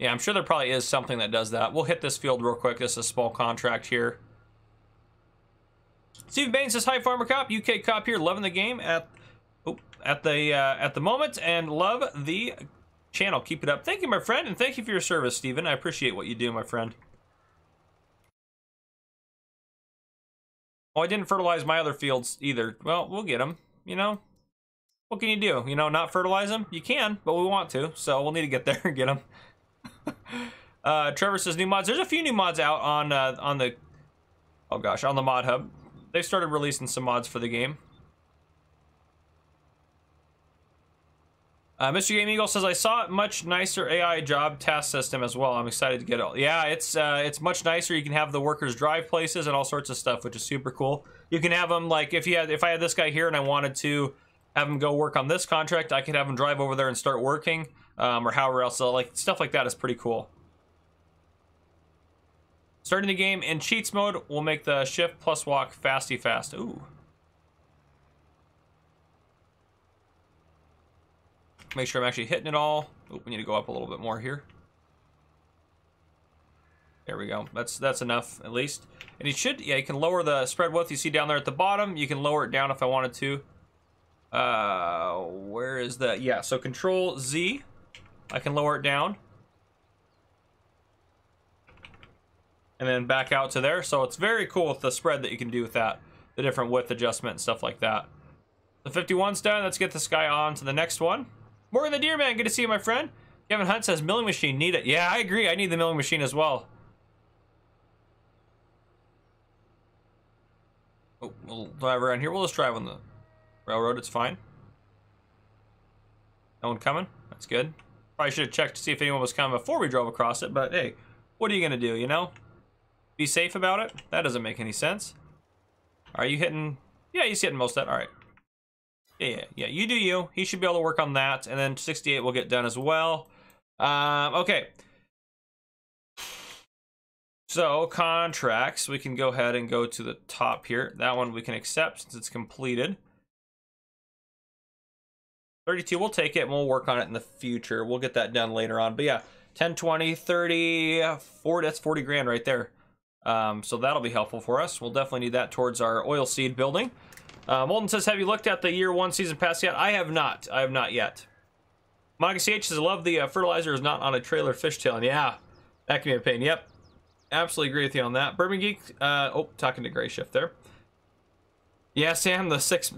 Yeah, I'm sure there probably is something that does that. We'll hit this field real quick. This is a small contract here. Steve Bain says, hi, Farmer Cop. UK Cop here. Loving the game at the moment, and love the channel. Keep it up. Thank you, my friend, and thank you for your service, Steven. I appreciate what you do, my friend. Oh, I didn't fertilize my other fields either. Well, we'll get them, you know. What can you do? You know, not fertilize them? You can, but we want to, so we'll need to get there and get them. Trevor says, new mods. There's a few new mods out on the, oh gosh, on the mod hub. They've started releasing some mods for the game. Mr. Game Eagle says, I saw it much nicer AI job task system as well. I'm excited to get it. Yeah, it's much nicer. You can have the workers drive places and all sorts of stuff, which is super cool. You can have them, like, if I had this guy here and I wanted to have him go work on this contract, I could have him drive over there and start working, or however else. So, like, stuff like that is pretty cool. Starting the game in cheats mode will make the shift plus walk fasty fast. Ooh. Make sure I'm actually hitting it all. Oop, we need to go up a little bit more here. There we go. That's enough, at least. And you should, yeah, you can lower the spread width you see down there at the bottom. You can lower it down if I wanted to. Where is that? Yeah, so Control Z. I can lower it down. And then back out to there. So it's very cool with the spread that you can do with that. The different width adjustment and stuff like that. The 51's done. Let's get this guy on to the next one. Morgan the Deer Man, good to see you, my friend. Kevin Hunt says, milling machine, need it. Yeah, I agree. I need the milling machine as well. Oh, we'll drive around here. We'll just drive on the railroad. It's fine. No one coming? That's good. Probably should have checked to see if anyone was coming before we drove across it, but hey, what are you going to do, you know? Be safe about it? That doesn't make any sense. Are you hitting? Yeah, he's hitting most of that. All right. Yeah, you do you. He should be able to work on that, and then 68 will get done as well. Okay. So, contracts. We can go ahead and go to the top here. That one we can accept since it's completed. 32, we'll take it, and we'll work on it in the future. We'll get that done later on. But yeah, 10, 20, 30, 40, that's 40 grand right there. So that'll be helpful for us. We'll definitely need that towards our oilseed building. Molden says, have you looked at the year one season pass yet? I have not. I have not yet. Monica CH says, love the fertilizer is not on a trailer fishtailing. Yeah, that can be a pain. Yep. Absolutely agree with you on that. Bourbon Geek, talking to Gray Shift there. Yeah, Sam, the 6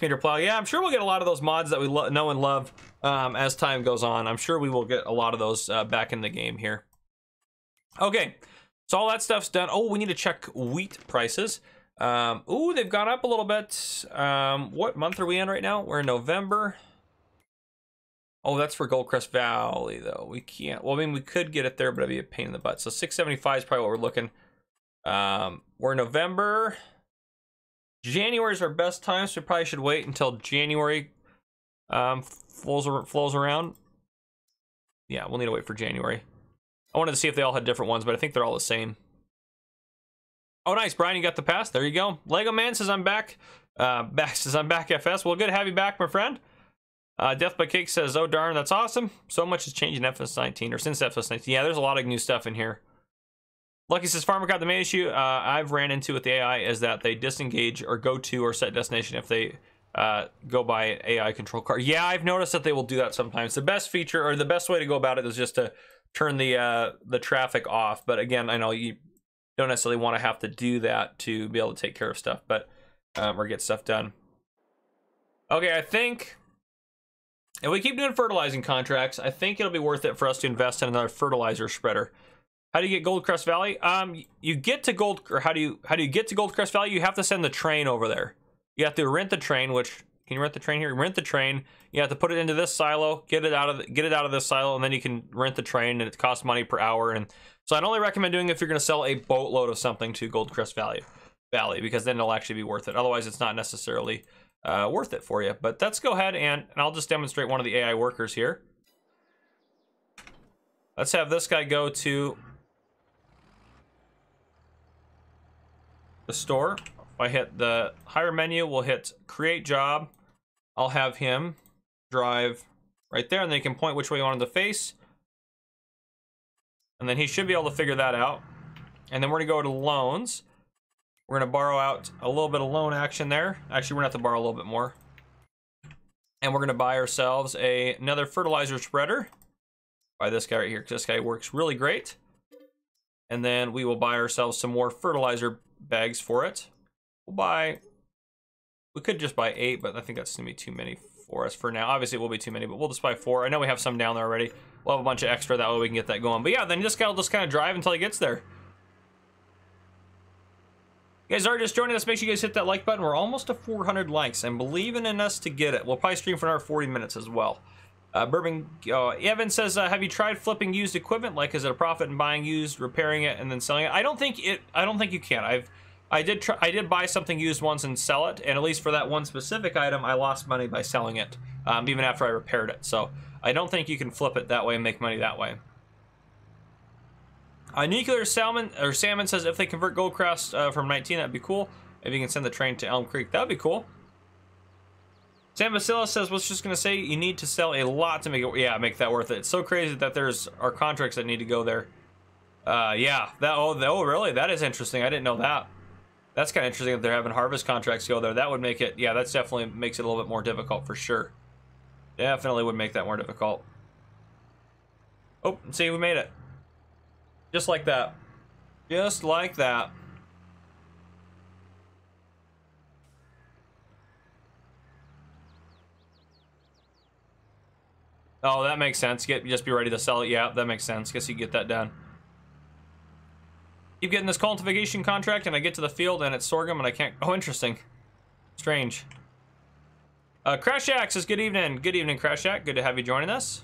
meter plow. Yeah, I'm sure we'll get a lot of those mods that we know and love as time goes on. I'm sure we will get a lot of those back in the game here. Okay, so all that stuff's done. Oh, we need to check wheat prices. Ooh, they've gone up a little bit. What month are we in right now? We're in November. Oh, that's for Goldcrest Valley, though. We can't. Well, I mean, we could get it there, but it'd be a pain in the butt. So 675 is probably what we're looking. We're November. January is our best time, so we probably should wait until January flows around. Yeah, we'll need to wait for January. I wanted to see if they all had different ones, but I think they're all the same. Oh, nice, Brian, you got the pass. There you go. Lego Man says I'm back. Back FS. Well, good to have you back, my friend. Death by Cake says, oh, darn, that's awesome. So much has changed in FS19, or since FS19. Yeah, there's a lot of new stuff in here. Lucky says, Farmer Cop, the main issue I've ran into with the AI is that they disengage or go to or set destination if they go by an AI control car. Yeah, I've noticed that they will do that sometimes. The best feature or the best way to go about it is just to turn the traffic off. But again, I know you don't necessarily want to have to do that to be able to take care of stuff, but or get stuff done. Okay, I think if we keep doing fertilizing contracts, I think it'll be worth it for us to invest in another fertilizer spreader. How do you get Goldcrest Valley? You get to how do you get to Goldcrest Valley? You have to send the train over there. You have to rent the train, which can you rent the train here? Rent the train. You have to put it into this silo, get it out of this silo, and then you can rent the train, and it costs money per hour. And so I'd only recommend doing it if you're going to sell a boatload of something to Goldcrest Valley, because then it'll actually be worth it. Otherwise, it's not necessarily worth it for you. But let's go ahead and I'll just demonstrate one of the AI workers here. Let's have this guy go to the store. If I hit the higher menu, we'll hit create job. I'll have him drive right there, and then he can point which way you want him to face. And then he should be able to figure that out. And then we're gonna go to loans. We're gonna borrow out a little bit of loan action there. Actually, we're gonna have to borrow a little bit more. And we're gonna buy ourselves another fertilizer spreader. Buy this guy right here, because this guy works really great. And then we will buy ourselves some more fertilizer bags for it. We'll buy, we could just buy 8, but I think that's gonna be too many for us for now. Obviously it will be too many, but we'll just buy 4. I know we have some down there already. We'll have a bunch of extra, that way we can get that going. But yeah, then this guy will just kind of drive until he gets there. You guys are just joining us, make sure you guys hit that like button. We're almost to 400 likes. I'm believing in us to get it. We'll probably stream for another 40 minutes as well. Bourbon Evan says, have you tried flipping used equipment? Like, is it a profit in buying used, repairing it, and then selling it? I don't think you can. I did buy something used once and sell it, and at least for that one specific item, I lost money by selling it, even after I repaired it. So I don't think you can flip it that way and make money that way. Nuclear Salmon or Salmon says, if they convert Goldcrest from 19, that'd be cool. If you can send the train to Elm Creek, that'd be cool. Sam Vasilla says, was just gonna say you need to sell a lot to make it, yeah, make that worth it. It's so crazy that there's our contracts that need to go there. Yeah, that, oh really? That is interesting. I didn't know that. That's kind of interesting that they're having harvest contracts go there. That would make it, yeah, that's definitely makes it a little bit more difficult for sure. Definitely would make that more difficult. Oh, see, we made it. Just like that. Just like that. Oh, that makes sense. Just be ready to sell it. Yeah, that makes sense. Guess you get that done. Keep getting this cultivation contract, and I get to the field, and it's sorghum, and I can't. Oh, interesting. Strange. Crash Jack says, good evening. Good evening, Crash Jack. Good to have you joining us.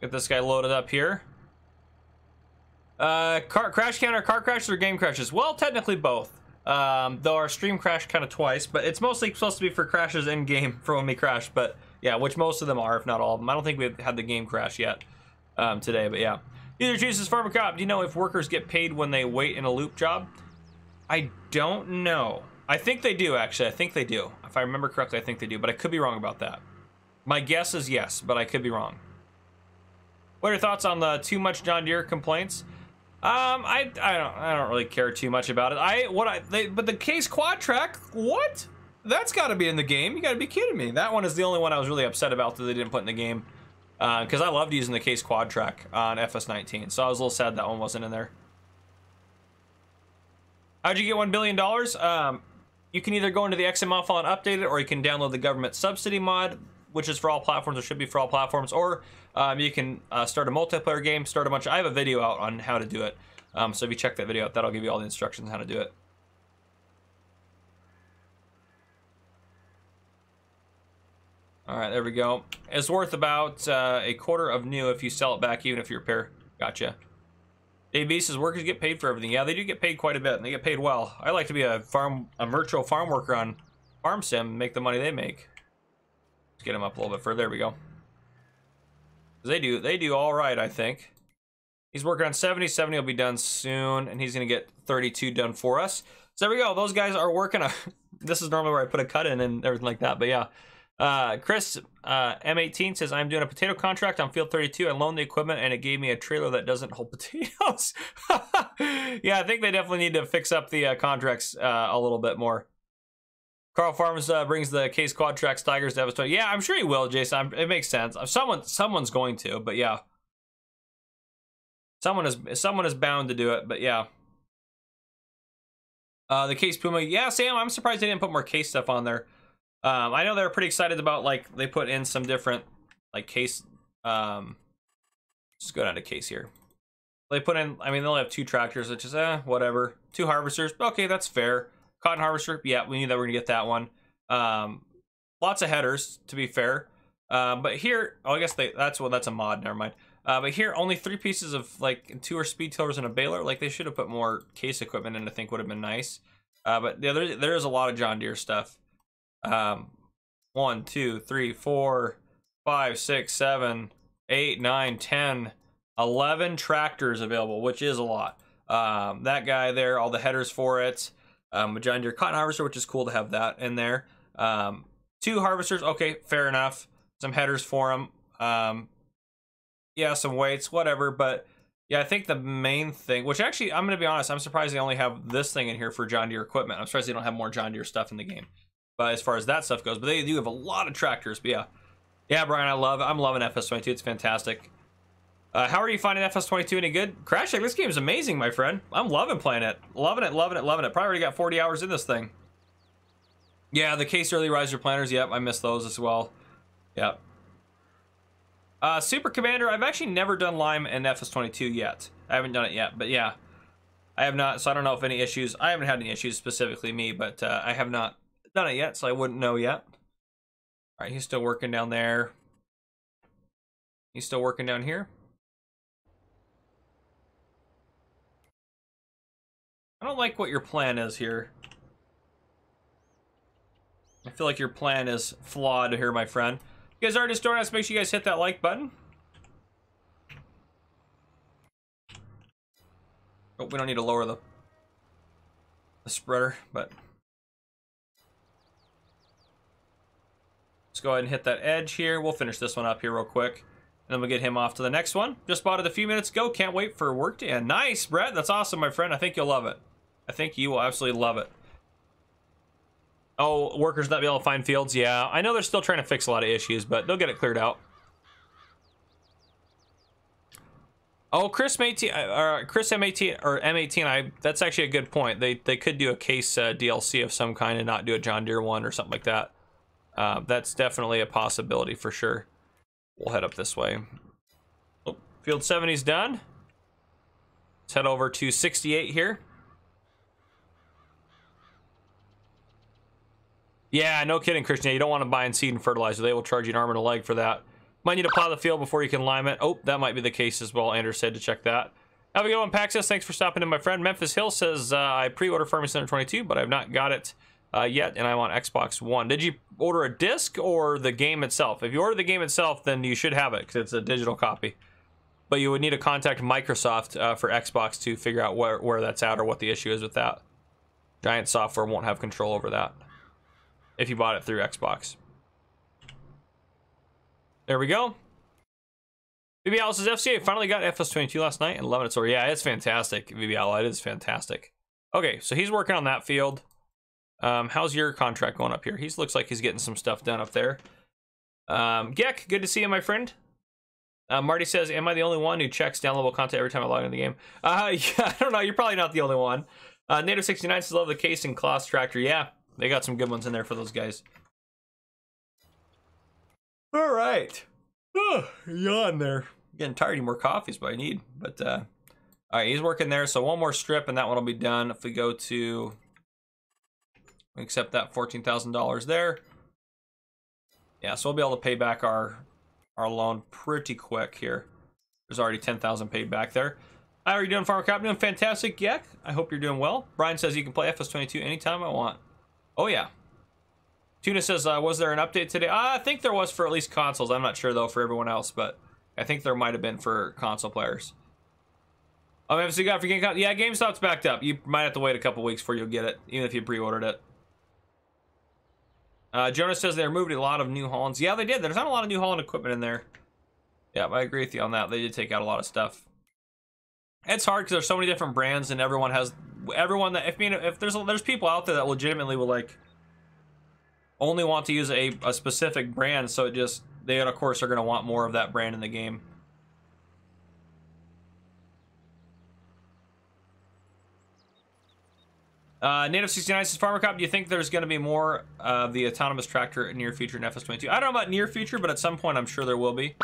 Get this guy loaded up here. Crash counter, car crashes, or game crashes? Well, technically both. Though our stream crashed kind of twice, but it's mostly supposed to be for crashes in game for when we crash, but yeah, which most of them are, if not all of them. I don't think we've had the game crash yet today, but yeah. Either chooses Farmer Cop. Do you know if workers get paid when they wait in a loop job? I don't know. I think they do, actually. I think they do. If I remember correctly, I think they do, but I could be wrong about that. My guess is yes, but I could be wrong. What are your thoughts on the too much John Deere complaints? I don't really care too much about it. But the Case Quad Track, what? That's got to be in the game. You got to be kidding me. That one is the only one I was really upset about that they didn't put in the game, because I loved using the Case Quad Track on FS19. So I was a little sad that one wasn't in there. How'd you get $1 billion? You can either go into the XML file and update it, or you can download the government subsidy mod, which is for all platforms, or should be for all platforms, or you can start a multiplayer game, start a bunch. I have a video out on how to do it, so if you check that video out, that'll give you all the instructions on how to do it. All right, there we go. It's worth about a quarter of new if you sell it back, even if you repair. Gotcha. Dave B says workers get paid for everything. Yeah, they do get paid quite a bit, and they get paid well. I like to be a virtual farm worker on Farm Sim and make the money they make. Let's get them up a little bit further. There we go. They do all right, I think. He's working on 70. 70 will be done soon, and he's going to get 32 done for us. So there we go. Those guys are working on... This is normally where I put a cut in and everything like that, but yeah. Chris M18 says, I'm doing a potato contract on Field 32. I loaned the equipment, and it gave me a trailer that doesn't hold potatoes. Yeah, I think they definitely need to fix up the contracts a little bit more. Carl Farms brings the Case Quad Tracks Tigers to episode. Yeah, I'm sure he will, Jason. It makes sense. Someone's going to, but yeah. Someone is bound to do it, but yeah. The Case Puma. Yeah, Sam, I'm surprised they didn't put more Case stuff on there. I know they're pretty excited about, like, they put in some different, like, Case. Let's go down to Case here. They put in, I mean, they'll have 2 tractors, which is, whatever. 2 harvesters. Okay, that's fair. Cotton harvester. Yeah, we knew that we're going to get that one. Lots of headers, to be fair. But here, oh, I guess that's a mod. Never mind. But here, only 3 pieces of, like, 2 are speed tillers and a baler. Like, they should have put more Case equipment in, I think, would have been nice. But yeah, there is a lot of John Deere stuff. 1, 2, 3, 4, 5, 6, 7, 8, 9, 10, 11 tractors available, which is a lot. That guy there, all the headers for it. A John Deere cotton harvester, which is cool to have that in there. 2 harvesters. Okay, fair enough. Some headers for them. Yeah, some weights, whatever. But yeah, I think the main thing, which actually, I'm going to be honest, I'm surprised they only have this thing in here for John Deere equipment. I'm surprised they don't have more John Deere stuff in the game. But as far as that stuff goes, but they do have a lot of tractors. But yeah. Yeah, Brian, I'm loving FS22. It's fantastic. How are you finding FS22? Any good? Crash, this game is amazing, my friend. I'm loving playing it. Loving it, loving it, loving it. Probably already got 40 hours in this thing. Yeah, the Case early riser planners. Yep, I missed those as well. Yep. Super Commander, I've actually never done Lime and FS22 yet. I haven't done it yet, but yeah. I have not, so I don't know if any issues. I haven't had any issues, specifically me, but I have not done it yet, so I wouldn't know yet. All right, he's still working down there. He's still working down here. I don't like what your plan is here. I feel like your plan is flawed here, my friend. You guys are just joining us. Make sure you guys hit that like button. Oh, we don't need to lower the spreader, but let's go ahead and hit that edge here. We'll finish this one up here real quick, and then we'll get him off to the next one. Just bought it a few minutes ago. Can't wait for work to end. Nice, Brett. That's awesome, my friend. I think you'll love it. I think you will absolutely love it. Oh, workers not be able to find fields. Yeah, I know they're still trying to fix a lot of issues, but they'll get it cleared out. Oh, Chris M18. That's actually a good point. They could do a Case DLC of some kind and not do a John Deere one or something like that. That's definitely a possibility for sure. We'll head up this way. Oh, field 70 is done. Let's head over to 68 here. Yeah, no kidding, Christian. You don't want to buy in seed and fertilizer. They will charge you an arm and a leg for that. Might need to plow the field before you can lime it. Oh, that might be the Case as well. Anders said to check that. Have a good one, Paxus. Thanks for stopping in, my friend. Memphis Hill says, I pre-ordered Farming Simulator 22, but I've not got it yet, and I'm on Xbox One. Did you order a disc or the game itself? If you order the game itself, then you should have it because it's a digital copy. But you would need to contact Microsoft for Xbox to figure out where that's at or what the issue is with that. Giant Software won't have control over that if you bought it through Xbox. There we go. VB Owl says, FCA finally got FS22 last night and loving it. So yeah, it's fantastic, VB Owl. It is fantastic. Okay, so he's working on that field. How's your contract going up here? He looks like he's getting some stuff done up there. Gek, good to see you, my friend. Marty says, am I the only one who checks downloadable content every time I log into the game? Yeah, I don't know. You're probably not the only one. Native69 says, love the Case and Claas tractor. Yeah. They got some good ones in there for those guys. All right. Oh, yawn there. Getting tired. Need more coffee is what I need. But, all right, he's working there. So one more strip, and that one will be done. If we go to, we accept that $14,000 there. Yeah, so we'll be able to pay back our loan pretty quick here. There's already 10,000 paid back there. How are you doing, Farmer Cop? Doing fantastic, Gek. I hope you're doing well. Brian says you can play FS22 anytime I want. Oh, yeah. Tuna says, was there an update today? I think there was for at least consoles. I'm not sure, though, for everyone else, but I think there might have been for console players. Oh, obviously, got for GameCop. Yeah, GameStop's backed up. You might have to wait a couple weeks before you'll get it, even if you pre-ordered it. Jonas says they removed a lot of New Hollands. Yeah, they did. There's not a lot of New Holland equipment in there. Yeah, I agree with you on that. They did take out a lot of stuff. It's hard because there's so many different brands, and everyone has that. If there's people out there that legitimately will like only want to use a specific brand, so it just they of course are going to want more of that brand in the game. Native69 says, Farmer Cop, do you think there's going to be more of the autonomous tractor in near future in FS22? I don't know about near future, but at some point I'm sure there will be.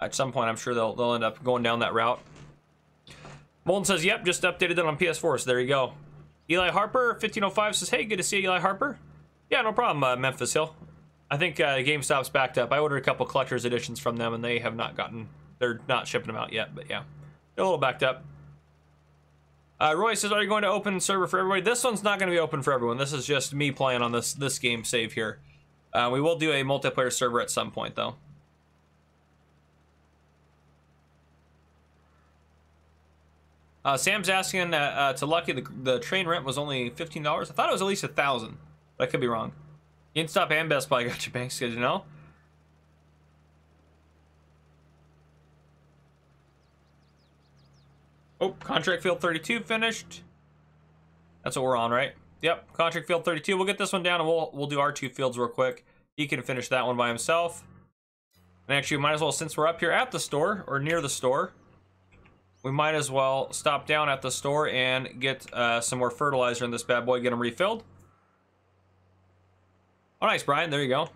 At some point I'm sure they'll end up going down that route. Molden says, yep, just updated it on PS4, so there you go. Eli Harper, 1505, says, hey, good to see you, Eli Harper. Yeah, no problem, Memphis Hill. I think GameStop's backed up. I ordered a couple collector's editions from them, and they have not gotten... They're not shipping them out yet, but yeah. They're a little backed up. Roy says, are you going to open server for everybody? This one's not going to be open for everyone. This is just me playing on this game save here. We will do a multiplayer server at some point, though. Sam's asking to Lucky, the train rent was only $15. I thought it was at least $1,000, but I could be wrong. GameStop and Best Buy got your bank schedule, you know? Oh, Contract Field 32 finished. That's what we're on, right? Yep, Contract Field 32. We'll get this one down and we'll do our two fields real quick. He can finish that one by himself. And actually, we might as well, since we're up here at the store, or near the store, we might as well stop down at the store and get some more fertilizer in this bad boy, get them refilled. Oh, nice, Brian. There you go.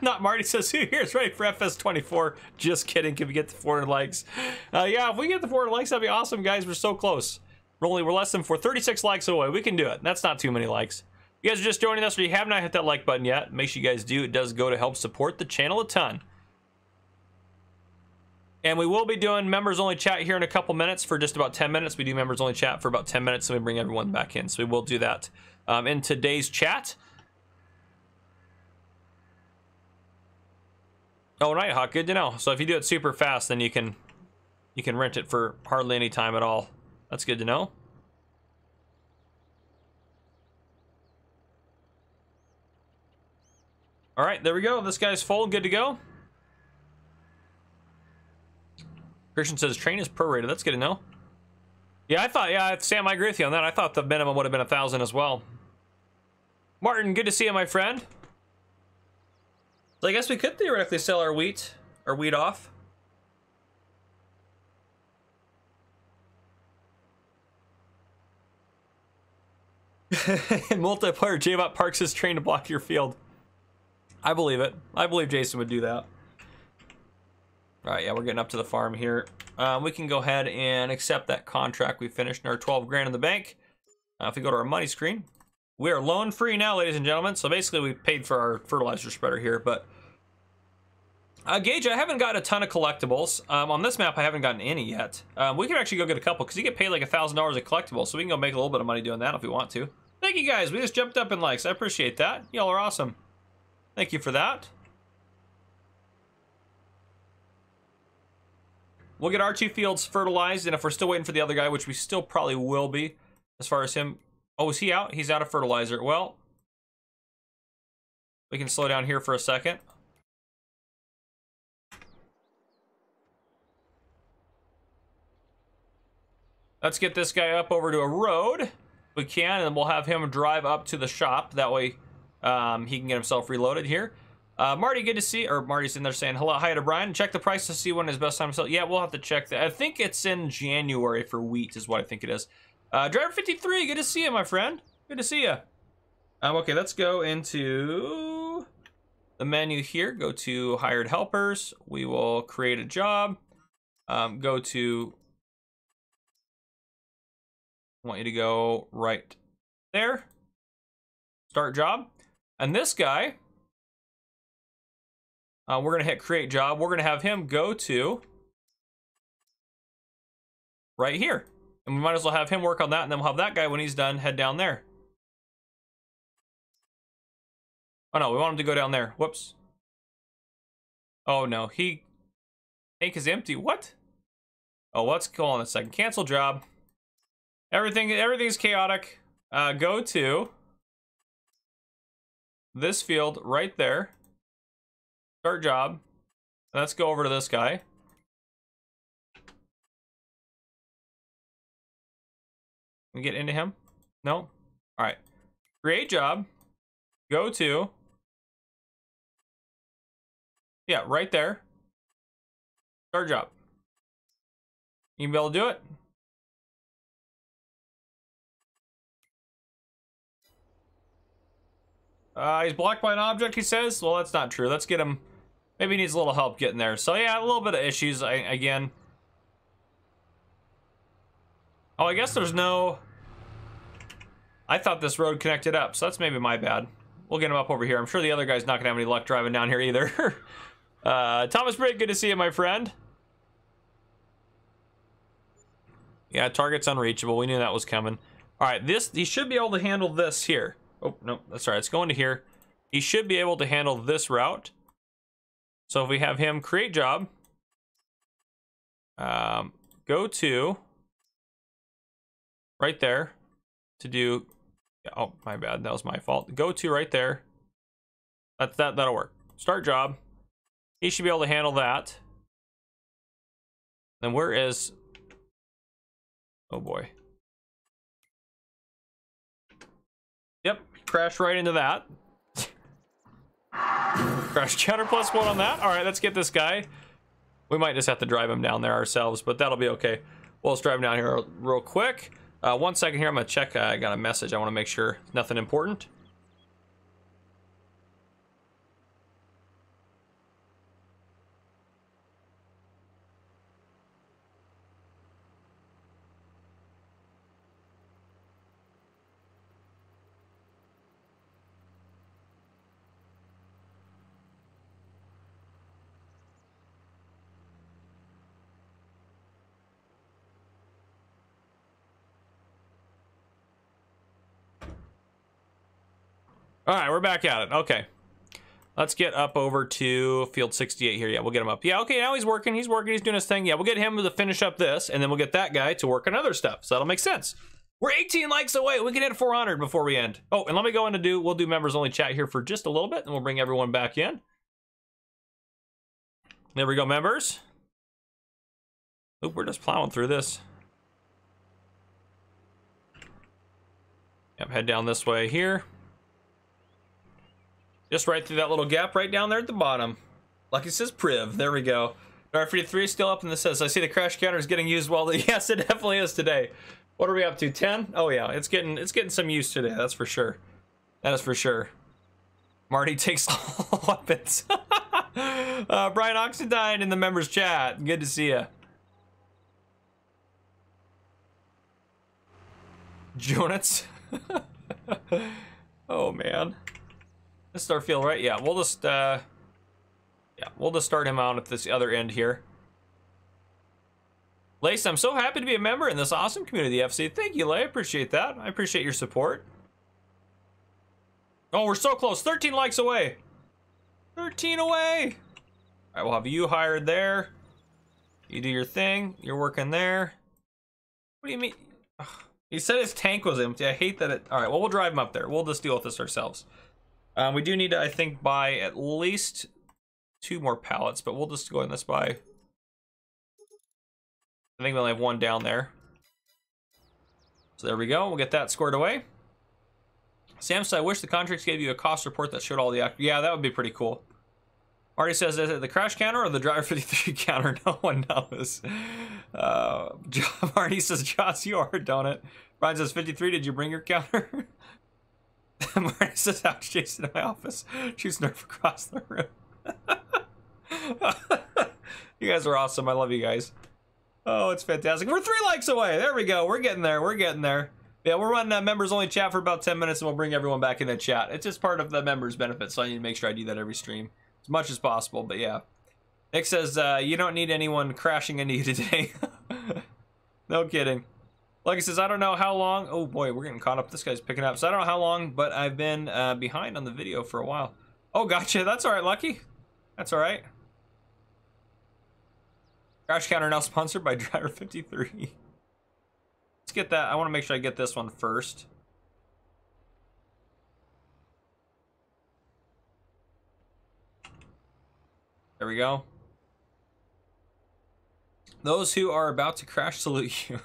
Not Marty says, who here is ready for FS24? Just kidding. Can we get the 400 likes? Yeah, if we get the 400 likes, that'd be awesome, guys. We're so close. We're less than 36 likes away. We can do it. That's not too many likes. You guys are just joining us, or you have not hit that like button yet, make sure you guys do. It does go to help support the channel a ton. And we will be doing members only chat here in a couple minutes for just about 10 minutes. We do members only chat for about 10 minutes, and we bring everyone back in. So we will do that in today's chat. Oh, Nighthawk, good to know. So if you do it super fast, then you can rent it for hardly any time at all. That's good to know. All right, there we go. This guy's full, good to go. Christian says train is prorated. That's good to know. Yeah, I thought, yeah, Sam, I agree with you on that. I thought the minimum would have been 1,000 as well. Martin, good to see you, my friend. So I guess we could theoretically sell our wheat off. Multiplayer J-Bot parks his train to block your field. I believe it. I believe Jason would do that. All right, yeah, we're getting up to the farm here. We can go ahead and accept that contract we finished in our 12 grand in the bank. If we go to our money screen, we are loan free now, ladies and gentlemen. So basically we paid for our fertilizer spreader here, but Gage, I haven't got a ton of collectibles. On this map, I haven't gotten any yet. We can actually go get a couple because you get paid like $1,000 a collectible. So we can go make a little bit of money doing that if we want to. Thank you guys. We just jumped up in likes. I appreciate that. Y'all are awesome. Thank you for that. We'll get our two fields fertilized, and if we're still waiting for the other guy, which we still probably will be, as far as him... Oh, is he out? He's out of fertilizer. Well, we can slow down here for a second. Let's get this guy up over to a road. We can, and then we'll have him drive up to the shop. That way... he can get himself reloaded here. Marty, good to see, or Marty's in there saying hello, hi to Brian. Check the price to see when his best time to sell. Yeah, we'll have to check that. I think it's in January for wheat is what I think it is. Driver 53, good to see you, my friend. Good to see you. Okay, let's go into the menu here. Go to hired helpers. We will create a job. Go to, I want you to go right there. Start job. And this guy, we're going to hit create job. We're going to have him go to right here. And we might as well have him work on that, and then we'll have that guy, when he's done, head down there. Oh no, we want him to go down there. Whoops. Oh no, he... Tank is empty. What? Oh, let's go on a second. Cancel job. Everything's chaotic. Go to this field right there. Start job. Let's go over to this guy. Can we get into him? No? Alright. Create job. Go to... Yeah, right there. Start job. You can be able to do it. He's blocked by an object, he says. Well, that's not true. Let's get him... Maybe he needs a little help getting there. So yeah, a little bit of issues, again. Oh, I guess there's no... I thought this road connected up, so that's maybe my bad. We'll get him up over here. I'm sure the other guy's not going to have any luck driving down here either. Thomas Brigg, good to see you, my friend. Yeah, target's unreachable. We knew that was coming. All right, this... He should be able to handle this here. Oh, no, that's all right. Let's go into here. He should be able to handle this route. So if we have him create job, go to... right there to do, oh, my bad, that was my fault. Go to right there. That'll work. Start job. He should be able to handle that. Then where is, oh boy. Yep, crash right into that. Crash counter +1 on that. All right, let's get this guy. We might just have to drive him down there ourselves, but that'll be okay. Well, let's drive him down here real quick. 1 second here, I'm gonna check. I got a message. I wanna make sure nothing important. All right, we're back at it. Okay, let's get up over to field 68 here. Yeah, we'll get him up. Yeah, okay, now he's working. He's working. He's doing his thing. Yeah, we'll get him to finish up this, and then we'll get that guy to work on other stuff. So that'll make sense. We're 18 likes away. We can hit 400 before we end. Oh, and let me go in and do... We'll do members only chat here for just a little bit, and we'll bring everyone back in. There we go, members. Oh, we're just plowing through this. Yep, head down this way here. Just right through that little gap right down there at the bottom. Like it says Priv. There we go. R53 is still up, and this says, I see the crash counter is getting used well. Yes, it definitely is today. What are we up to? 10? Oh yeah, it's getting some use today, that's for sure. That is for sure. Marty takes all weapons. Brian Oxendine in the members chat. Good to see you. Jonas. Oh man. This is our field, right? Yeah, we'll just start him out at this other end here. Lace, I'm so happy to be a member in this awesome community, FC. Thank you, Lay. I appreciate that. I appreciate your support. Oh, we're so close. 13 likes away. 13 away. All right, we'll have you hired there. You do your thing. You're working there. What do you mean? Ugh. He said his tank was empty. I hate that it... All right, well, we'll drive him up there. We'll just deal with this ourselves. We do need to, I think, buy at least 2 more pallets, but we'll just go ahead and let's buy. I think we only have 1 down there. So there we go. We'll get that squared away. Sam said, I wish the contracts gave you a cost report that showed all the... Yeah, that would be pretty cool. Marty says, is it the crash counter or the driver 53 counter? No one knows. Marty says, Joss, you are, don't it? Brian says, 53, did you bring your counter? Marty says, how's Jason in my office? She's nerf across the room. You guys are awesome. I love you guys. Oh, it's fantastic. We're 3 likes away. There we go. We're getting there. We're getting there. Yeah, we're running that members only chat for about 10 minutes and we'll bring everyone back in the chat. It's just part of the members benefit, so I need to make sure I do that every stream as much as possible. But yeah, Nick says you don't need anyone crashing into you today. No kidding. Lucky says, I don't know how long. Oh boy, we're getting caught up. This guy's picking up. So I don't know how long, but I've been behind on the video for a while. Oh, gotcha. That's all right, Lucky. That's all right. Crash Counter now sponsored by Driver 53. Let's get that. I want to make sure I get this one first. There we go. Those who are about to crash salute you.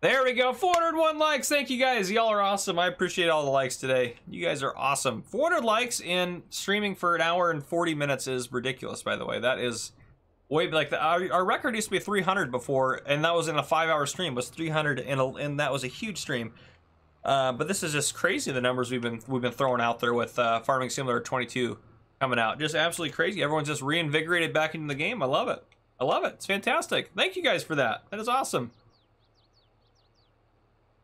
There we go. 401 likes. Thank you guys. Y'all are awesome. I appreciate all the likes today. You guys are awesome. 400 likes in streaming for an hour and 40 minutes is ridiculous, by the way. That is way like the, our record used to be 300 before, and that was in a 5-hour stream. It was 300 and that was a huge stream. But this is just crazy, the numbers we've been throwing out there with Farming Simulator 22 coming out. Just absolutely crazy. Everyone's just reinvigorated back into the game. I love it. I love it. It's fantastic. Thank you guys for that. That is awesome.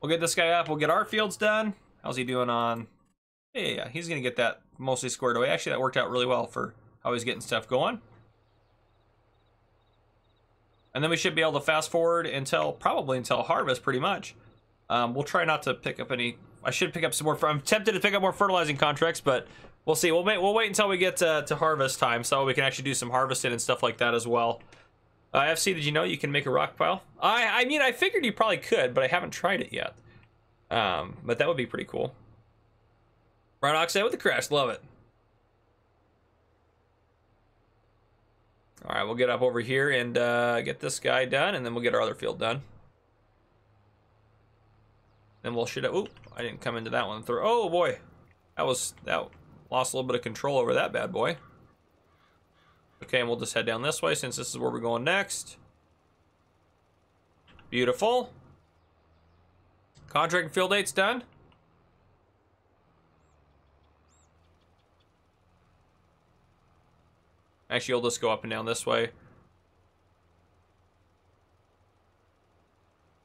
We'll get this guy up. We'll get our fields done. How's he doing on? Yeah, he's going to get that mostly squared away. Actually, that worked out really well for how he's getting stuff going. And then we should be able to fast forward until, probably until harvest, pretty much. We'll try not to pick up any. I should pick up some more. I'm tempted to pick up more fertilizing contracts, but we'll see. We'll wait until we get to harvest time so we can actually do some harvesting and stuff like that as well. FC, did you know you can make a rock pile? I mean, I figured you probably could, but I haven't tried it yet. But that would be pretty cool. Brown Oxide with the crash, love it. All right, we'll get up over here and get this guy done, and then we'll get our other field done. Then we'll shoot it. Oop, I didn't come into that one. Oh boy, that lost a little bit of control over that bad boy. Okay, and we'll just head down this way since this is where we're going next. Beautiful. Contract and field date's done. Actually, we'll just go up and down this way.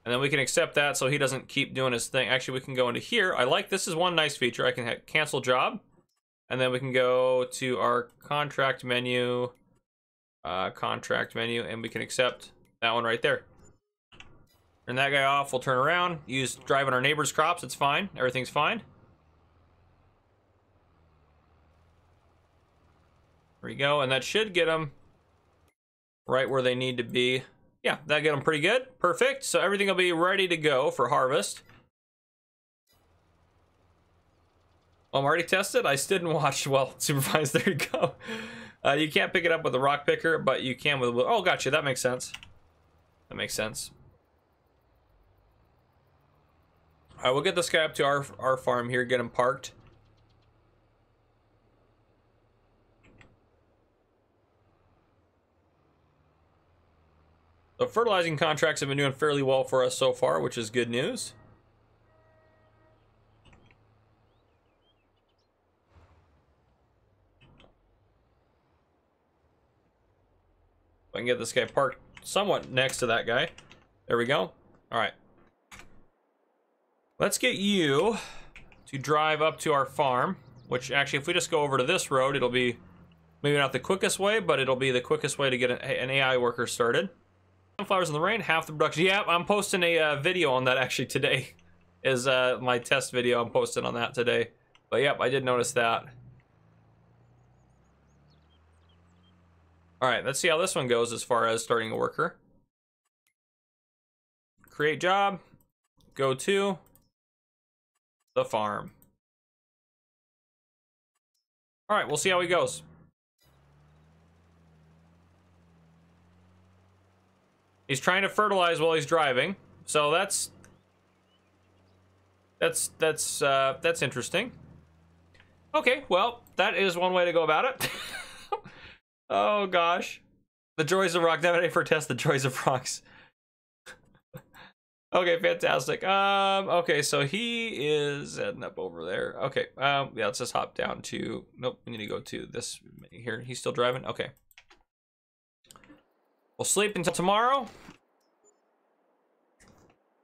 And then we can accept that so he doesn't keep doing his thing. Actually, we can go into here. I like this is one nice feature. I can cancel job. And then we can go to our contract menu. And we can accept that one right there. Turn that guy off. We'll turn around, use driving our neighbor's crops. It's fine, everything's fine. There we go, and that should get them right where they need to be. Yeah, that got them pretty good. Perfect. So everything will be ready to go for harvest. Well, I'm already tested. I stood and watched. Well, supervised. There you go. You can't pick it up with a rock picker, but you can with a... Oh, gotcha. That makes sense. That makes sense. All right, we'll get this guy up to our farm here, get him parked. The fertilizing contracts have been doing fairly well for us so far, which is good news. I can get this guy parked somewhat next to that guy. There we go. All right. Let's get you to drive up to our farm, which actually, if we just go over to this road, it'll be maybe not the quickest way, but it'll be the quickest way to get an AI worker started. Sunflowers in the rain, half the production. Yeah, I'm posting a video on that actually today. Is my test video I'm posting on that today. But yep, I did notice that. All right, let's see how this one goes as far as starting a worker. Create job, go to the farm. All right, we'll see how he goes. He's trying to fertilize while he's driving, so that's interesting. Okay, well, that is one way to go about it. Oh gosh, the joys of rock. Never for test the joys of rocks. Okay, fantastic. Okay, so he is heading up over there. Okay, yeah, let's just hop down to. Nope, we need to go to this here. He's still driving. Okay, we'll sleep until tomorrow.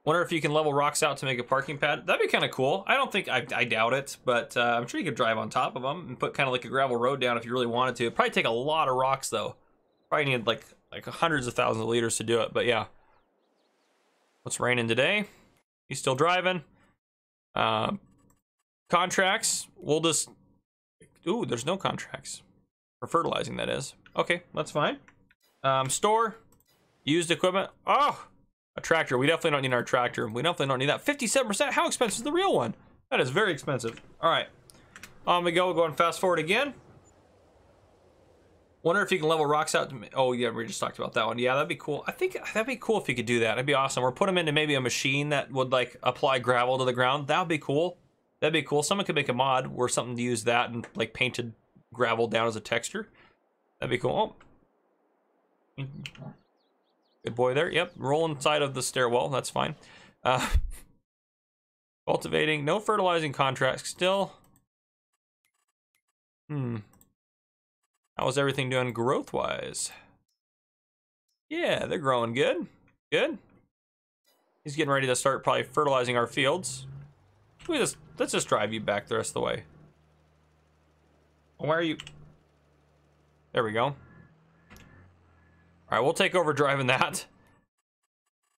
Wonder if you can level rocks out to make a parking pad. That'd be kind of cool. I don't think, I doubt it, but I'm sure you could drive on top of them and put kind of like a gravel road down if you really wanted to. It'd probably take a lot of rocks though. Probably need like hundreds of thousands of liters to do it, but yeah. What's raining today? He's still driving. Contracts, we'll just, ooh, there's no contracts. For fertilizing, that is. Okay, that's fine. Store, used equipment, oh! A tractor. We definitely don't need our tractor. We definitely don't need that. 57%. How expensive is the real one? That is very expensive. All right. On we go. We'll go and fast forward again. Wonder if you can level rocks out. Oh, yeah. We just talked about that one. Yeah, that'd be cool. I think that'd be cool if you could do that. That'd be awesome. Or put them into maybe a machine that would like apply gravel to the ground. That'd be cool. That'd be cool. Someone could make a mod or something to use that and like painted gravel down as a texture. That'd be cool. Oh. Good boy there. Yep, roll inside of the stairwell. That's fine. Cultivating, no fertilizing contracts still. How is everything doing growth-wise? Yeah, they're growing good. Good. He's getting ready to start probably fertilizing our fields. Let's just drive you back the rest of the way. Why are you? There we go. All right, we'll take over driving that.